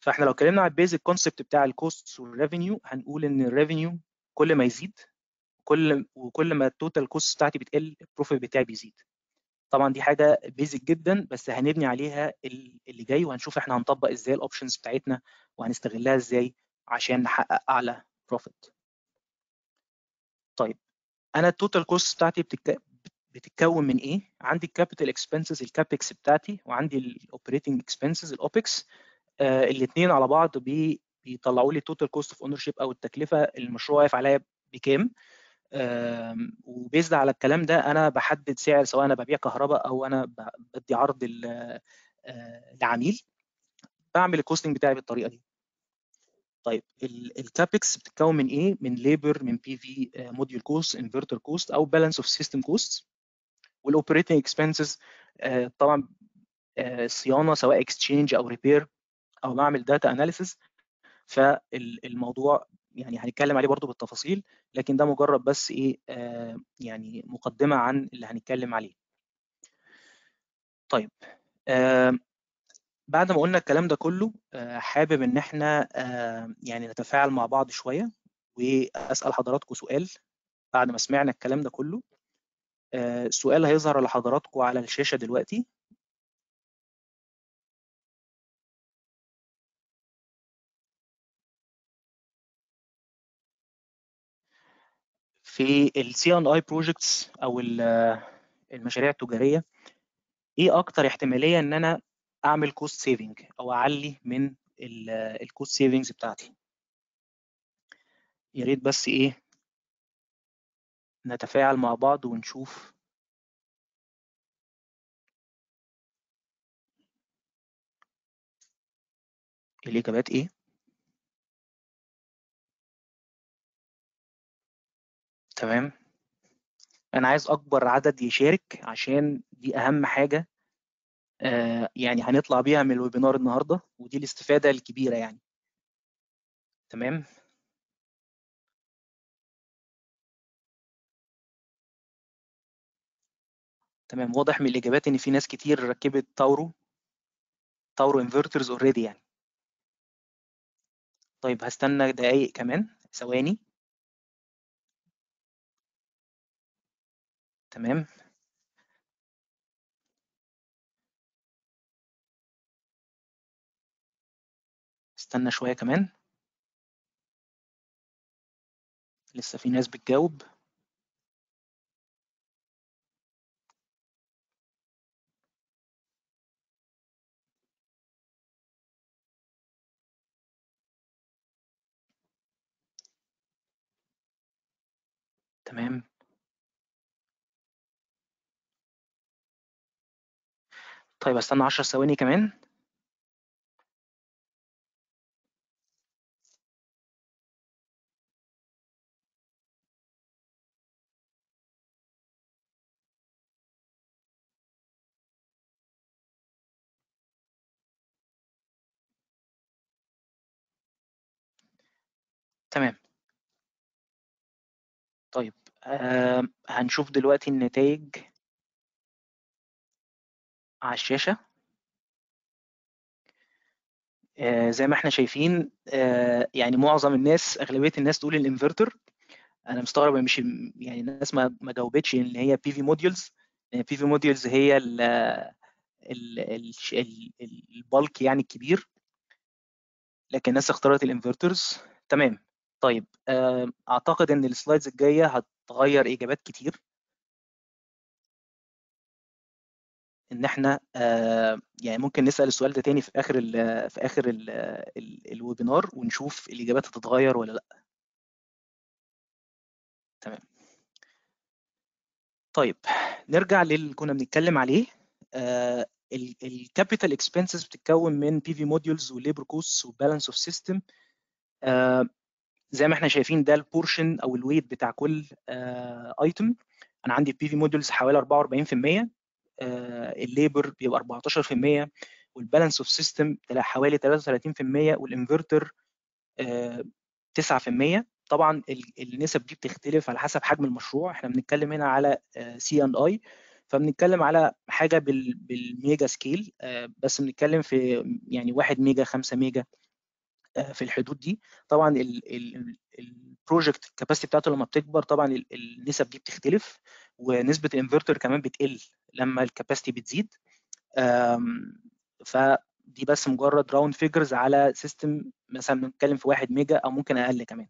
فاحنا لو اتكلمنا على البيزك كونسبت بتاع الكوستس والريفينيو، هنقول ان الريفينيو كل ما يزيد، وكل ما التوتال كوست بتاعتي بتقل، البروفيت بتاعي بيزيد. طبعا دي حاجه بيزك جدا، بس هنبني عليها اللي جاي، وهنشوف احنا هنطبق ازاي الاوبشنز بتاعتنا، وهنستغلها ازاي عشان نحقق اعلى بروفيت. طيب انا التوتال كوست بتاعتي بتتكون من ايه؟ عندي الكابيتال اكسبنسز الكابكس بتاعتي، وعندي الاوبريتنج اكسبنسز الاوبكس. الاثنين على بعض بيطلعوا لي التوتال كوست اوف اونر شيب، او التكلفه المشروع واقف عليا بكام. وبيزد على الكلام ده انا بحدد سعر، سواء انا ببيع كهرباء او انا بدي عرض لعميل. بعمل الكوستنج بتاعي بالطريقه دي. طيب الكابكس بتتكون من ايه؟ من ليبر، من بي في موديول كوست، انفرتر كوست، او بالانس اوف سيستم كوست. والاوبريتنج اكسبنسز طبعا صيانه، سواء اكستشينج او ريبير، او بعمل داتا اناليسيس. فالموضوع يعني هنتكلم عليه برضو بالتفاصيل، لكن ده مجرد بس ايه يعني مقدمه عن اللي هنتكلم عليه. طيب بعد ما قلنا الكلام ده كله، حابب ان احنا يعني نتفاعل مع بعض شويه، واسال حضراتكم سؤال بعد ما سمعنا الكلام ده كله. السؤال هيظهر لحضراتكم على الشاشه دلوقتي. في ال CNI projects او المشاريع التجاريه، ايه اكتر احتماليه ان انا اعمل كوست سيفنج او اعلي من الكوست سيفنجز بتاعتي. يا ريت بس ايه نتفاعل مع بعض ونشوف الاجابات ايه. تمام، انا عايز اكبر عدد يشارك عشان دي اهم حاجه يعني هنطلع بيها من الويبينار النهارده، ودي الاستفاده الكبيره يعني. تمام، تمام، واضح من الاجابات ان في ناس كتير ركبت تاورو انفرترز اوريدي يعني. طيب هستنى دقايق كمان، ثواني. تمام، استنى شوية كمان، لسه في ناس بتجاوب. تمام، طيب استنى 10 ثواني كمان. تمام، طيب هنشوف دلوقتي النتائج على الشاشة. زي ما احنا شايفين يعني معظم الناس، أغلبية الناس تقول الانفرتر. أنا مستغرب مش يعني الناس ما جاوبتش إن هي بي في موديولز. بي في موديولز هي البلك يعني الكبير، لكن الناس اختارت الانفرترز. تمام، طيب أعتقد إن السلايدز الجاية هتغير إجابات كتير، ان احنا يعني ممكن نسال السؤال ده تاني في اخر الويبينار ونشوف الاجابات هتتغير ولا لا. تمام، طيب نرجع للي كنا بنتكلم عليه. الكابيتال اكسبنسز بتتكون من بي في موديولز وليبر كوست وبالانس اوف سيستم. زي ما احنا شايفين ده البورشن او الويت بتاع كل ايتم. انا عندي البي في موديولز حوالي 44%، الليبر بيبقى 14%، والبالانس اوف سيستم حوالي 33%، والانفرتر 9%. طبعا النسب دي بتختلف على حسب حجم المشروع. احنا بنتكلم هنا على CNI، فبنتكلم على حاجه بالميجا سكيل، بس بنتكلم في يعني 1 ميجا 5 ميجا في الحدود دي. طبعا البروجكت الكاباسيتي بتاعته لما بتكبر طبعا النسب دي بتختلف، ونسبه الانفرتر كمان بتقل لما الكاباسيتي بتزيد. فدي بس مجرد راوند فيجرز على سيستم مثلا بنتكلم في 1 ميجا او ممكن اقل كمان.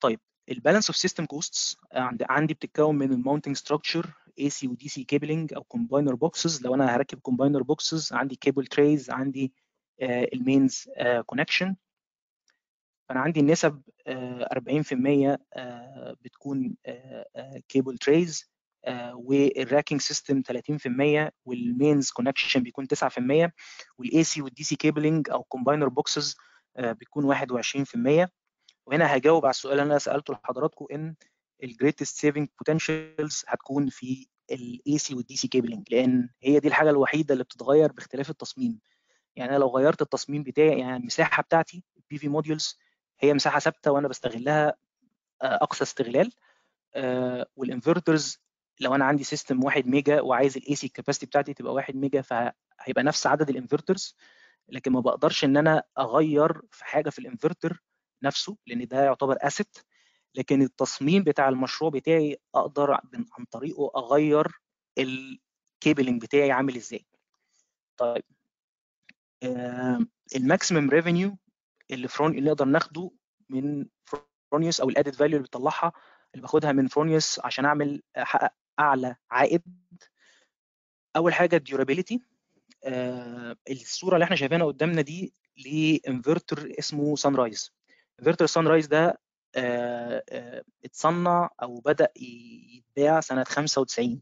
طيب البالانس اوف سيستم كوستس عندي بتتكون من الماونتنج ستراكشر، AC ودي سي كيبلنج او كومباينر بوكسز. لو انا هركب كومباينر بوكسز عندي كيبل تريز، عندي المينز كونكشن. فانا عندي النسب 40% بتكون كيبل تريز، والراكينج سيستم 30%، والمينز كونكشن بيكون 9%، والاي سي والدي سي كيبلنج او كومباينر بوكسز بيكون 21%. وهنا هجاوب على السؤال اللي انا سالته لحضراتكم، ان الجريتست سيفنج بوتنشالز هتكون في الاي سي والدي سي كيبلنج، لان هي دي الحاجه الوحيده اللي بتتغير باختلاف التصميم. يعني انا لو غيرت التصميم بتاعي، يعني المساحه بتاعتي البي في موديولز هي مساحه ثابته وانا بستغلها اقصى استغلال، والانفرترز لو انا عندي سيستم 1 ميجا وعايز الاي سي كاباسيتي بتاعتي تبقى 1 ميجا، فهيبقى نفس عدد الانفرترز، لكن ما بقدرش ان انا اغير في حاجه في الانفرتر نفسه لان ده يعتبر اسيت. لكن التصميم بتاع المشروع بتاعي اقدر عن طريقه اغير الكيبلنج بتاعي عامل ازاي. طيب الماكسيمم ريفينيو اللي نقدر ناخده من فرونيوس، او الادد فاليو اللي بيطلعها اللي باخدها من فرونيوس عشان احقق اعلى عائد. اول حاجه الديورابيليتي، الصوره اللي احنا شايفينها قدامنا دي لانفرتر اسمه سان رايز. انفرتر سان رايز ده اتصنع او بدا يتباع سنه 95.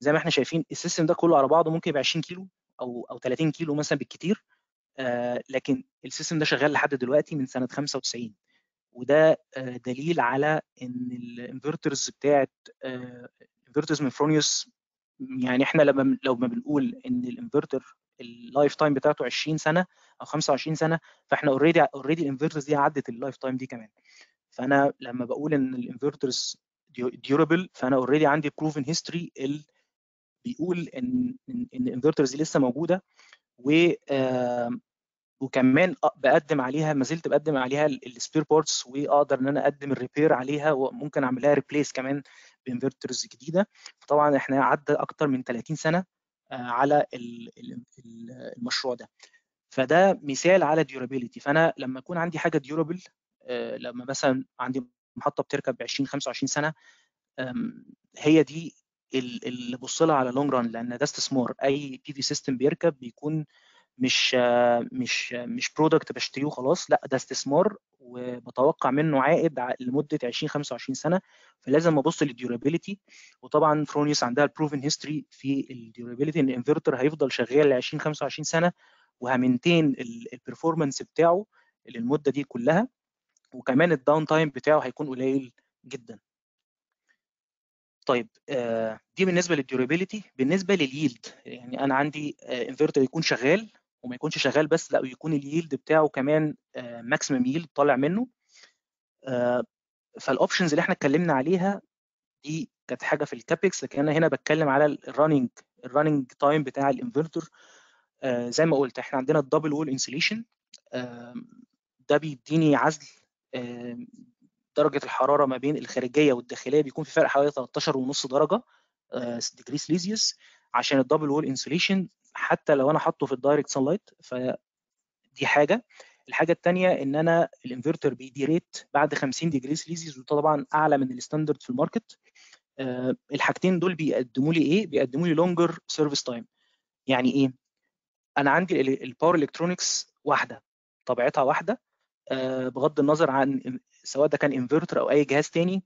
زي ما احنا شايفين السيستم ده كله على بعضه ممكن يبقى 20 كيلو او 30 كيلو مثلا بالكتير، لكن السيستم ده شغال لحد دلوقتي من سنه 95، وده دليل على ان الانفرترز بتاعت انفرترز من فرونيوس، يعني احنا لما بنقول ان الانفرتر اللايف تايم بتاعته 20 سنه او 25 سنه، فاحنا اوريدي الانفرترز دي عدت اللايف تايم دي كمان. فانا لما بقول ان الانفرترز ديورابل، فانا اوريدي عندي بروفن هيستوري بيقول ان الانفرترز دي لسه موجوده، وكمان بقدم عليها، ما زلت بقدم عليها السبير بارتس، واقدر ان انا اقدم الريبير عليها، وممكن اعمل لها ريبليس كمان بانفرترز جديده. فطبعا احنا عدى اكتر من 30 سنه على المشروع ده، فده مثال على ديورابيلتي. فانا لما يكون عندي حاجه ديورابل، لما مثلا عندي محطه بتركب 20 25 سنه، هي دي اللي ببص لها على لونج ران، لان ده استثمار. اي بي في سيستم بيركب بيكون مش برودكت بشتريه وخلاص، لا ده استثمار وبتوقع منه عائد لمده 20 25 سنه، فلازم ابص للديورابيلتي. وطبعا فرونيوس عندها البروفن هيستوري في الديورابيلتي، ان الانفرتر هيفضل شغال ل 20 25 سنه وهمنتين البرفورمانس بتاعه للمده دي كلها، وكمان الداون تايم بتاعه هيكون قليل جدا. طيب دي بالنسبه للديورابيلتي. بالنسبه لليلد، يعني انا عندي انفرتر يكون شغال، وما يكونش شغال بس، لا يكون اليلد بتاعه كمان ماكسيمم يلد طالع منه. فالاوبشنز اللي احنا اتكلمنا عليها دي كانت حاجه في الكابكس، لكن انا هنا بتكلم على الرننج تايم بتاع الانفرتر. زي ما قلت احنا عندنا الدبل وول انسوليشن، ده بيديني عزل درجه الحراره ما بين الخارجيه والداخليه، بيكون في فرق حوالي 13.5 درجه ديجري سيليزيوس عشان الدبل وول انسوليشن، حتى لو انا حاطه في الدايركت سان لايت. فدي حاجه. الحاجه الثانيه ان انا الانفرتر بيديريت بعد 50 ديجري سيليزيوس، وده طبعا اعلى من الستاندرد في الماركت. الحاجتين دول بيقدموا لي ايه؟ بيقدموا لي لونجر سيرفيس تايم. يعني ايه؟ انا عندي الباور الكترونكس واحده، طبيعتها واحده، بغض النظر عن سواء ده كان انفرتر او اي جهاز تاني.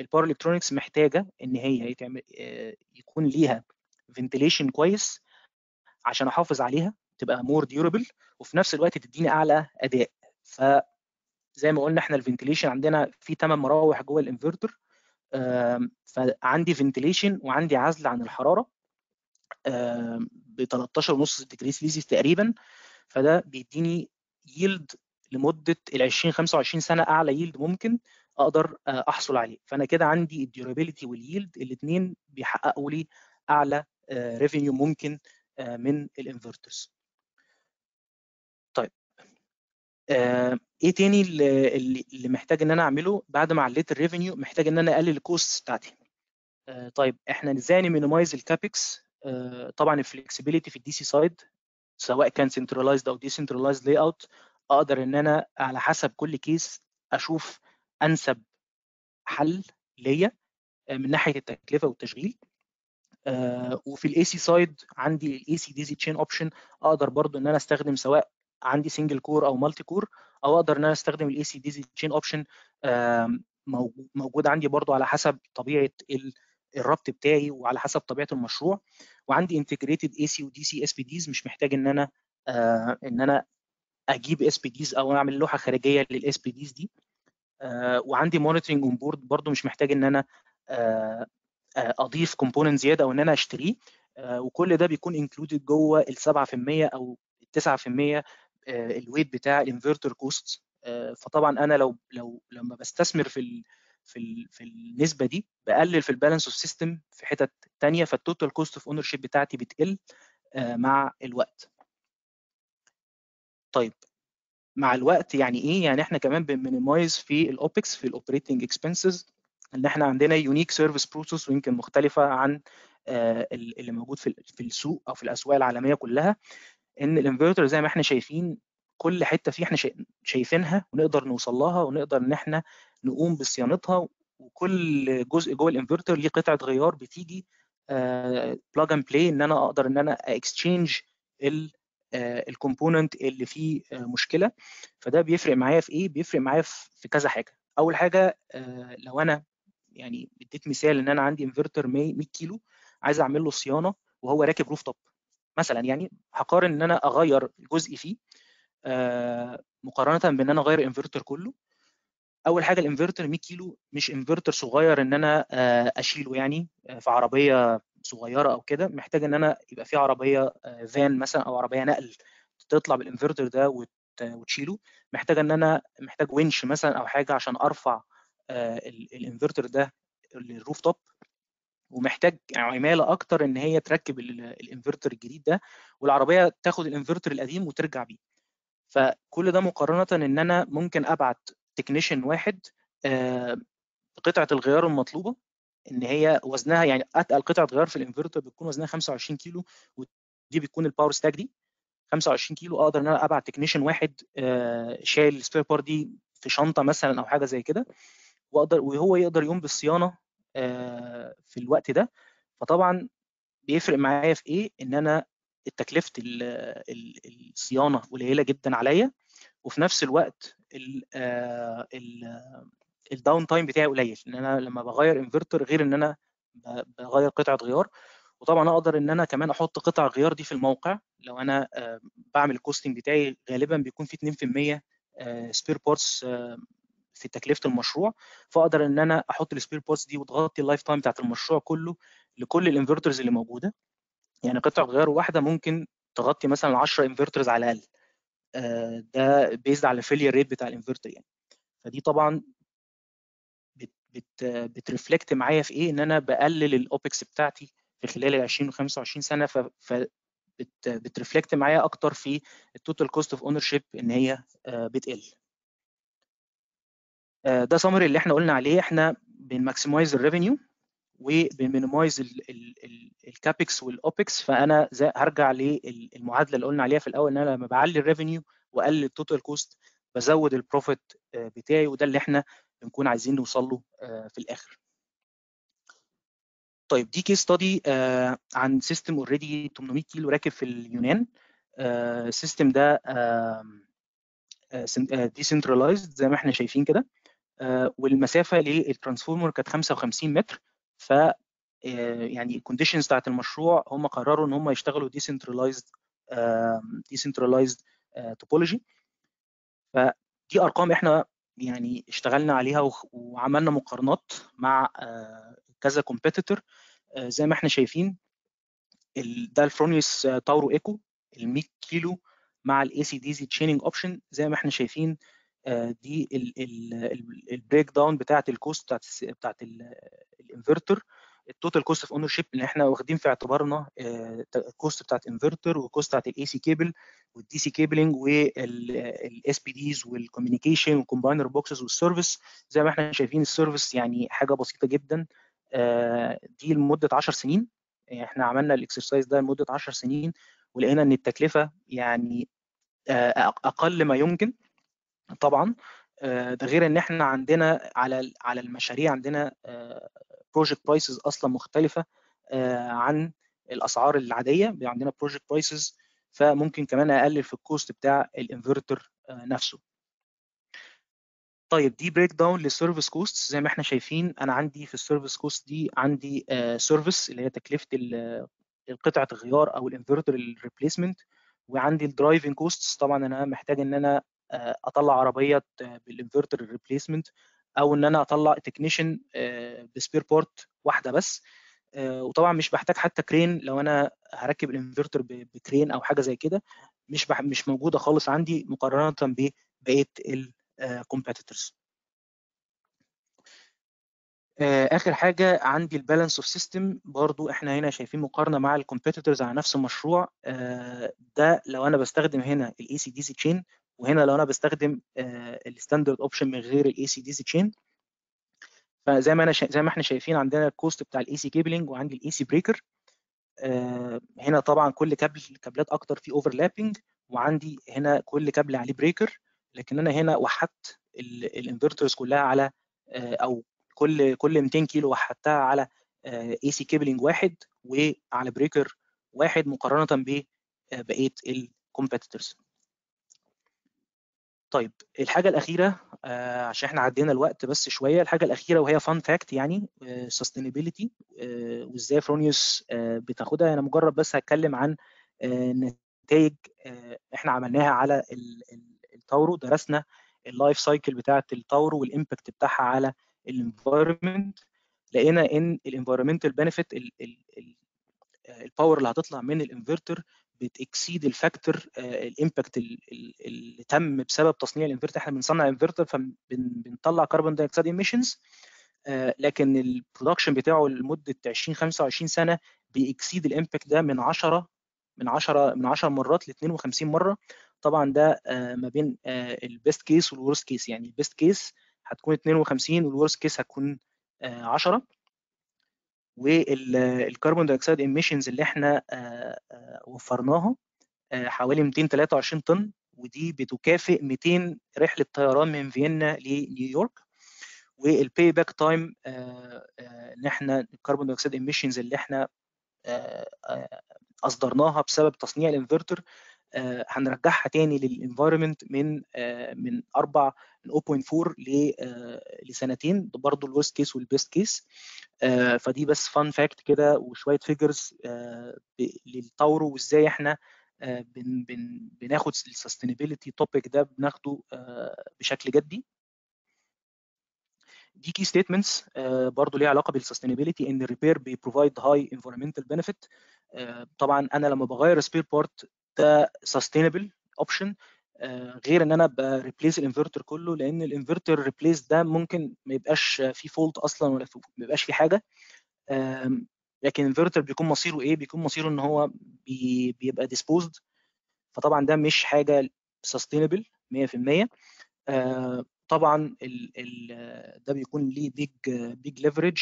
الباور الكترونكس محتاجه ان هي يتعمل يكون ليها فنتيليشن كويس عشان احافظ عليها، تبقى مور ديورابل، وفي نفس الوقت تديني اعلى اداء. فزي ما قلنا احنا الفنتيليشن عندنا في 8 مراوح جوه الانفرتر، فعندي فنتيليشن وعندي عزل عن الحراره ب 13.5 ديجري سيليزيوس تقريبا، فده بيديني يلد لمده ال 20 25 سنه، اعلى يلد ممكن اقدر احصل عليه. فانا كده عندي الديورابيلتي واليلد الاثنين بيحققوا لي اعلى ريفينيو ممكن من الانفرترز. طيب ايه تاني اللي محتاج ان انا اعمله بعد ما عليت الريفينيو؟ محتاج ان انا اقلل الكوست بتاعتي. طيب احنا ازاي نمينيمايز الكابكس؟ طبعا الفلكسبيليتي في الدي سي سايد، سواء كان سنترلايزد او ديسنترلايزد لاي اوت، اقدر ان انا على حسب كل كيس اشوف انسب حل ليا من ناحيه التكلفه والتشغيل. وفي الاي سي سايد عندي الاي سي ديزي تشين اوبشن، اقدر برضو ان انا استخدم سواء عندي سنجل كور او مالتي كور، او اقدر ان انا استخدم الاي سي ديزي تشين اوبشن موجود عندي برضو على حسب طبيعه الربط بتاعي وعلى حسب طبيعه المشروع. وعندي انتجريتد اي سي ودي سي اس بي ديز، مش محتاج ان انا اجيب اس بي ديز او اعمل لوحه خارجيه للاس بي ديز دي. وعندي مونيتورنج اون بورد، برضو مش محتاج ان انا اضيف كومبوننت زياده او ان انا اشتريه. وكل ده بيكون انكلودد جوه ال 7% او ال 9% الويت بتاع الانفرتر كوست. فطبعا انا لما بستثمر في النسبه دي، بقلل في البالانس اوف سيستم في حتت ثانيه، فالتوتال كوست اوف اونر شيب بتاعتي بتقل مع الوقت. طيب مع الوقت يعني ايه؟ يعني احنا كمان بنمينيمايز في الاوبكس، في الاوبريتنج اكسبنسز، ان احنا عندنا يونيك سيرفيس بروسيس ويمكن مختلفه عن اللي موجود في السوق او في الاسواق العالميه كلها. ان الانفرتر زي ما احنا شايفين كل حته فيه احنا شايفينها ونقدر نوصل لها، ونقدر ان احنا نقوم بصيانتها، وكل جزء جوه الانفرتر ليه قطعه غيار بتيجي بلاج اند بلاي، ان انا اقدر ان انا اكستشينج الكومبوننت اللي فيه مشكله. فده بيفرق معايا في ايه؟ بيفرق معايا في كذا حاجه. اول حاجه لو انا يعني اديت مثال ان انا عندي انفرتر 100 كيلو عايز اعمل له صيانه وهو راكب روف توب مثلا، يعني هقارن ان انا اغير جزء فيه مقارنه بان انا اغير انفرتر كله. اول حاجه الانفرتر 100 كيلو مش انفرتر صغير ان انا اشيله يعني في عربيه صغيره او كده، محتاج ان انا يبقى في عربيه فان مثلا او عربيه نقل تطلع بالانفرتر ده وتشيله، محتاج وينش مثلا او حاجه عشان ارفع الانفرتر ده للروف توب، ومحتاج عماله اكتر ان هي تركب الانفرتر الجديد ده، والعربيه تاخد الانفرتر القديم وترجع بيه. فكل ده مقارنه ان انا ممكن ابعت تكنيشن واحد قطعه الغيار المطلوبه ان هي وزنها، يعني اتقل قطعه غيار في الانفرتر بتكون وزنها 25 كيلو، ودي بتكون الباور ستاك دي 25 كيلو، اقدر ان انا ابعت تكنيشن واحد شايل السبير بار دي في شنطه مثلا او حاجه زي كده، وهو يقدر يقوم بالصيانه في الوقت ده. فطبعا بيفرق معايا في ايه؟ ان انا تكلفه الصيانه قليله جدا عليا، وفي نفس الوقت الداون تايم بتاعي قليل، ان انا لما بغير انفرتر غير ان انا بغير قطعه غيار. وطبعا اقدر ان انا كمان احط قطع الغيار دي في الموقع. لو انا بعمل الكوستنج بتاعي غالبا بيكون في 2% سبير بارتس في تكلفه المشروع، فاقدر ان انا احط السبير بارتس دي وتغطي اللايف تايم بتاعت المشروع كله لكل الانفرترز اللي موجوده. يعني قطعه غيار واحده ممكن تغطي مثلا 10 انفرترز على الاقل، ده بيزد على الفيلير ريت بتاع الانفرتر يعني. فدي طبعا بترفلكت معايا في ايه؟ ان انا بقلل الاوبكس بتاعتي في خلال ال 20 و 25 سنه، بترفلكت معايا اكتر في التوتال كوست اوف اونر شيب ان هي بتقل. ده سمري اللي احنا قلنا عليه. احنا بنماكسمايز الريفينيو وبنمينمايز الكابكس والاوبكس. فانا هرجع للمعادله اللي قلنا عليها في الاول، ان انا لما بعلي الريفينيو واقلل التوتال كوست بزود البروفيت بتاعي، وده اللي احنا بنكون عايزين نوصل له في الاخر. طيب دي كيس ستادي عن سيستم اوريدي 800 كيلو راكب في اليونان. السيستم ده ديسنترلايزد زي ما احنا شايفين كده، والمسافه للترانسفورمر كانت 55 متر. ف يعني الكونديشنز بتاعت المشروع هم قرروا ان هم يشتغلوا ديسنترلايزد توبولوجي. فدي ارقام احنا يعني اشتغلنا عليها وعملنا مقارنات مع كذا كومبيتيتور. زي ما احنا شايفين ده الفرونيوس تاورو ايكو ال 100 كيلو مع الاي سي دي زي تشيننج اوبشن. زي ما احنا شايفين دي البريك داون بتاعت الكوست بتاعت الانفرتر، التوتال كوست اوف اونر شيب اللي احنا واخدين في اعتبارنا الكوست بتاعت انفرتر والكوست بتاعت الاي سي كيبل والدي سي كيبلنج والاس بي ديز والكوميونيكيشن والكومباينر بوكسز والسيرفيس. زي ما احنا شايفين السيرفيس يعني حاجه بسيطه جدا، دي لمده 10 سنين. احنا عملنا الاكسرسايز ده لمده 10 سنين ولقينا ان التكلفه يعني اقل ما يمكن. طبعا ده غير ان احنا عندنا على المشاريع عندنا بروجكت برايسز اصلا مختلفه عن الاسعار العاديه، عندنا بروجكت برايسز، فممكن كمان اقلل في الكوست بتاع الانفرتر نفسه. طيب دي بريك داون للسيرفيس كوست. زي ما احنا شايفين انا عندي في السيرفيس كوست دي عندي سيرفيس اللي هي تكلفه القطعه الغيار او الانفرتر الريبليسمنت، وعندي الدرايفنج كوستس. طبعا انا محتاج ان انا اطلع عربيه بالانفرتر الريبليسمنت او ان انا اطلع تكنيشن بسبير بارت واحده بس، وطبعا مش بحتاج حتى كرين. لو انا هركب الانفرتر بكرين او حاجه زي كده مش موجوده خالص عندي مقارنه ببقيه الكومبيتيتورز. اخر حاجه عندي البالانس اوف سيستم. برضو احنا هنا شايفين مقارنه مع الكومبيتيتورز على نفس المشروع. ده لو انا بستخدم هنا الاي سي دي سي تشين، وهنا لو انا بستخدم الستاندرد اوبشن من غير الاي سي دي سي تشين. فزي ما احنا شايفين عندنا الكوست بتاع الاي سي كيبلنج وعندي الاي سي بريكر. هنا طبعا كل كابلات اكتر في اوفرلابنج، وعندي هنا كل كابل عليه بريكر، لكن انا هنا وحدت الانفرترز كلها على او كل 200 كيلو وحدتها على اي سي كيبلنج واحد وعلى بريكر واحد، مقارنه ب بقيه الكومبيتيتورز. طيب الحاجه الاخيره عشان احنا عدينا الوقت بس شويه، الحاجه الاخيره وهي فان فاكت يعني سستينابيلتي وازاي فرونيوس بتاخدها. انا مجرد بس هتكلم عن نتائج احنا عملناها على التاورو، درسنا اللايف سايكل بتاعه التاورو والامباكت بتاعها على الانفايرمنت. لقينا ان الانفايرمنتال بنفيت الباور اللي هتطلع من الانفرتر بتكسيد الفاكتور الامباكت اللي تم بسبب تصنيع الانفرتر. احنا بنصنع انفرتر فبنطلع كربون داي اكسيد ايميشنز، لكن البرودكشن بتاعه لمده 20 25 سنه بيكسيد الامباكت ده من 10 مرات ل 52 مره. طبعا ده ما بين البيست كيس والورست كيس، يعني البيست كيس هتكون 52 والورست كيس هتكون 10. والكربون دايوكسيد ايميشنز اللي احنا وفرناها حوالي 223 طن، ودي بتكافئ 200 رحله طيران من فيينا لنيويورك. والباي باك تايم ان احنا الكربون دايوكسيد ايميشنز اللي احنا اصدرناها بسبب تصنيع الانفرتر هنرجعها تاني للانفايرمنت من 0.4 لسنتين، ده برضه الورست كيس والبيست كيس. فدي بس فان فاكت كده وشويه فيجرز للتاورو، وازاي احنا بناخد السستينابيلتي توبيك ده بناخده بشكل جدي. دي كي ستيتمنتس برضه ليها علاقه بالسستينابيلتي، ان الريبير بيبروفايد هاي انفايرمنتال بنفيت. طبعا انا لما بغير سبير بارت ده سستينبل اوبشن، غير ان انا بريبليس الانفرتر كله، لان الانفرتر ريبليس ده ممكن ما يبقاش فيه فولت اصلا ولا ما يبقاش فيه حاجه. لكن الانفرتر بيكون مصيره ايه؟ بيكون مصيره ان هو بيبقى ديسبوزد، فطبعا ده مش حاجه سستينبل 100%. طبعا ده بيكون ليه بيج ليفرج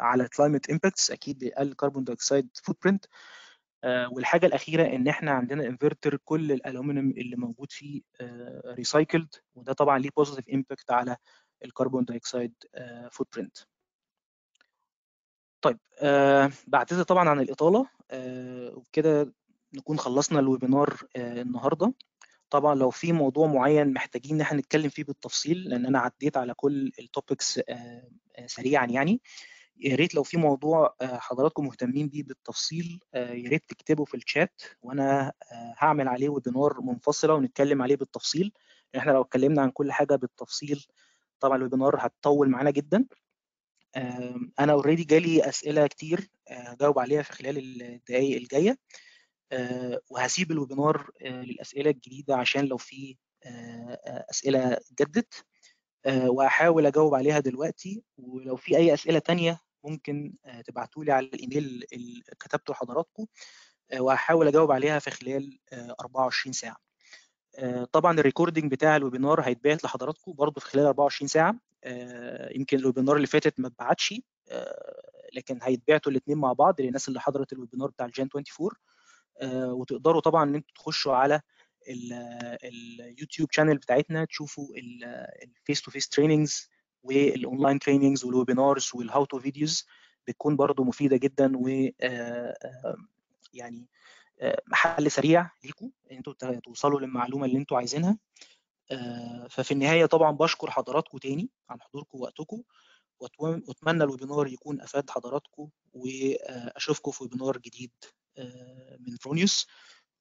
على الكلايمت امباكتس، اكيد بيقل كربون دايوكسيد فوت برنت. والحاجه الاخيره ان احنا عندنا انفرتر كل الالومنيوم اللي موجود فيه ريسايكلد، وده طبعا ليه بوزيتيف امباكت على الكربون دايوكسيد فوت برنت. طيب بعتذر طبعا عن الاطاله، وبكده نكون خلصنا الويبينار النهارده. طبعا لو في موضوع معين محتاجين ان احنا نتكلم فيه بالتفصيل، لان انا عديت على كل التوبكس سريعا يعني، يا ريت لو في موضوع حضراتكم مهتمين بيه بالتفصيل يا ريت تكتبه في الشات، وانا هعمل عليه ويبينار منفصله ونتكلم عليه بالتفصيل. احنا لو اتكلمنا عن كل حاجه بالتفصيل طبعا الويبينار هتطول معانا جدا. انا اوريدي جالي اسئله كتير هجاوب عليها في خلال الدقائق الجايه، وهسيب الويبينار للاسئله الجديده عشان لو في اسئله جدت، وهحاول اجاوب عليها دلوقتي. ولو في اي اسئله تانية ممكن تبعتولي على الايميل اللي كتبته لحضراتكم، وهحاول اجاوب عليها في خلال 24 ساعه. طبعا الريكوردنج بتاع الويبينار هيتبعت لحضراتكم برضو في خلال 24 ساعه. يمكن الويبينار اللي فاتت ما اتبعتش، لكن هيتبعتوا الاثنين مع بعض للناس اللي حضرت الويبينار بتاع الجان 24. وتقدروا طبعا ان انتم تخشوا على اليوتيوب شانل بتاعتنا تشوفوا الفيس تو فيس تريننجز والاونلاين تريننجز والويبينارز والهاو تو فيديوز، بتكون برضو مفيده جدا و يعني محل سريع ليكم انتوا توصلوا للمعلومه اللي انتوا عايزينها. ففي النهايه طبعا بشكر حضراتكم تاني على حضوركم ووقتكم، واتمنى الويبينار يكون افاد حضراتكم، واشوفكم في ويبينار جديد من فرونيوس،